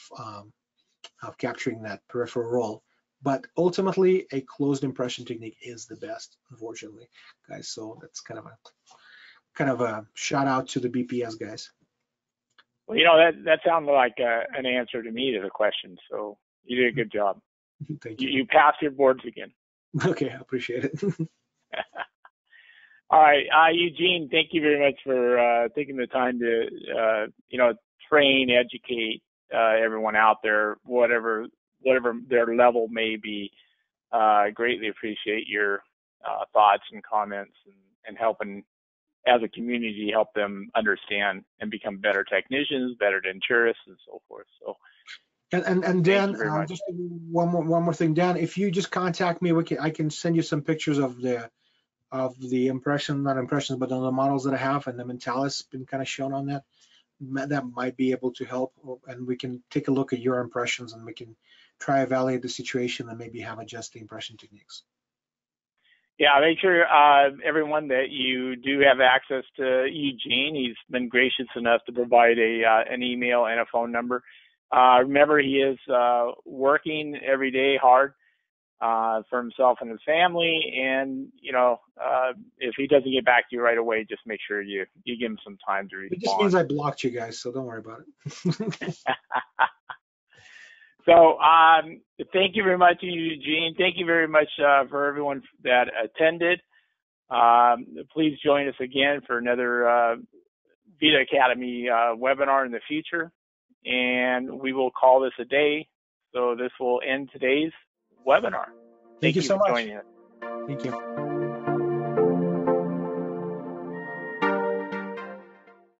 capturing that peripheral roll. But ultimately, a closed impression technique is the best, unfortunately, guys. So that's kind of a shout out to the BPS guys. Well, that sounded like an answer to me to the question. So you did a good job. Thank you. You passed your boards again. Okay, I appreciate it. All right, Eugene, thank you very much for taking the time to train, educate everyone out there, whatever their level may be. Greatly appreciate your thoughts and comments, and helping as a community help them understand and become better technicians, better denturists, and so forth. So, and Dan, just one more thing, Dan. If you just contact me, I can send you some pictures of the on the models that I have, and the mentalis been kind of shown on that. That might be able to help, and we can take a look at your impressions, and we can try evaluate the situation and maybe have adjust the impression techniques. Yeah, make sure everyone that you do have access to Eugene. He's been gracious enough to provide an email and a phone number. Remember, he is working every day hard for himself and his family, and if he doesn't get back to you right away, just make sure you give him some time to respond. It just means I blocked you guys, so don't worry about it. So thank you very much, Eugene. Thank you very much for everyone that attended. Please join us again for another Vita Academy webinar in the future, and we will call this a day. So this will end today's webinar. Thank you so much. Thank you.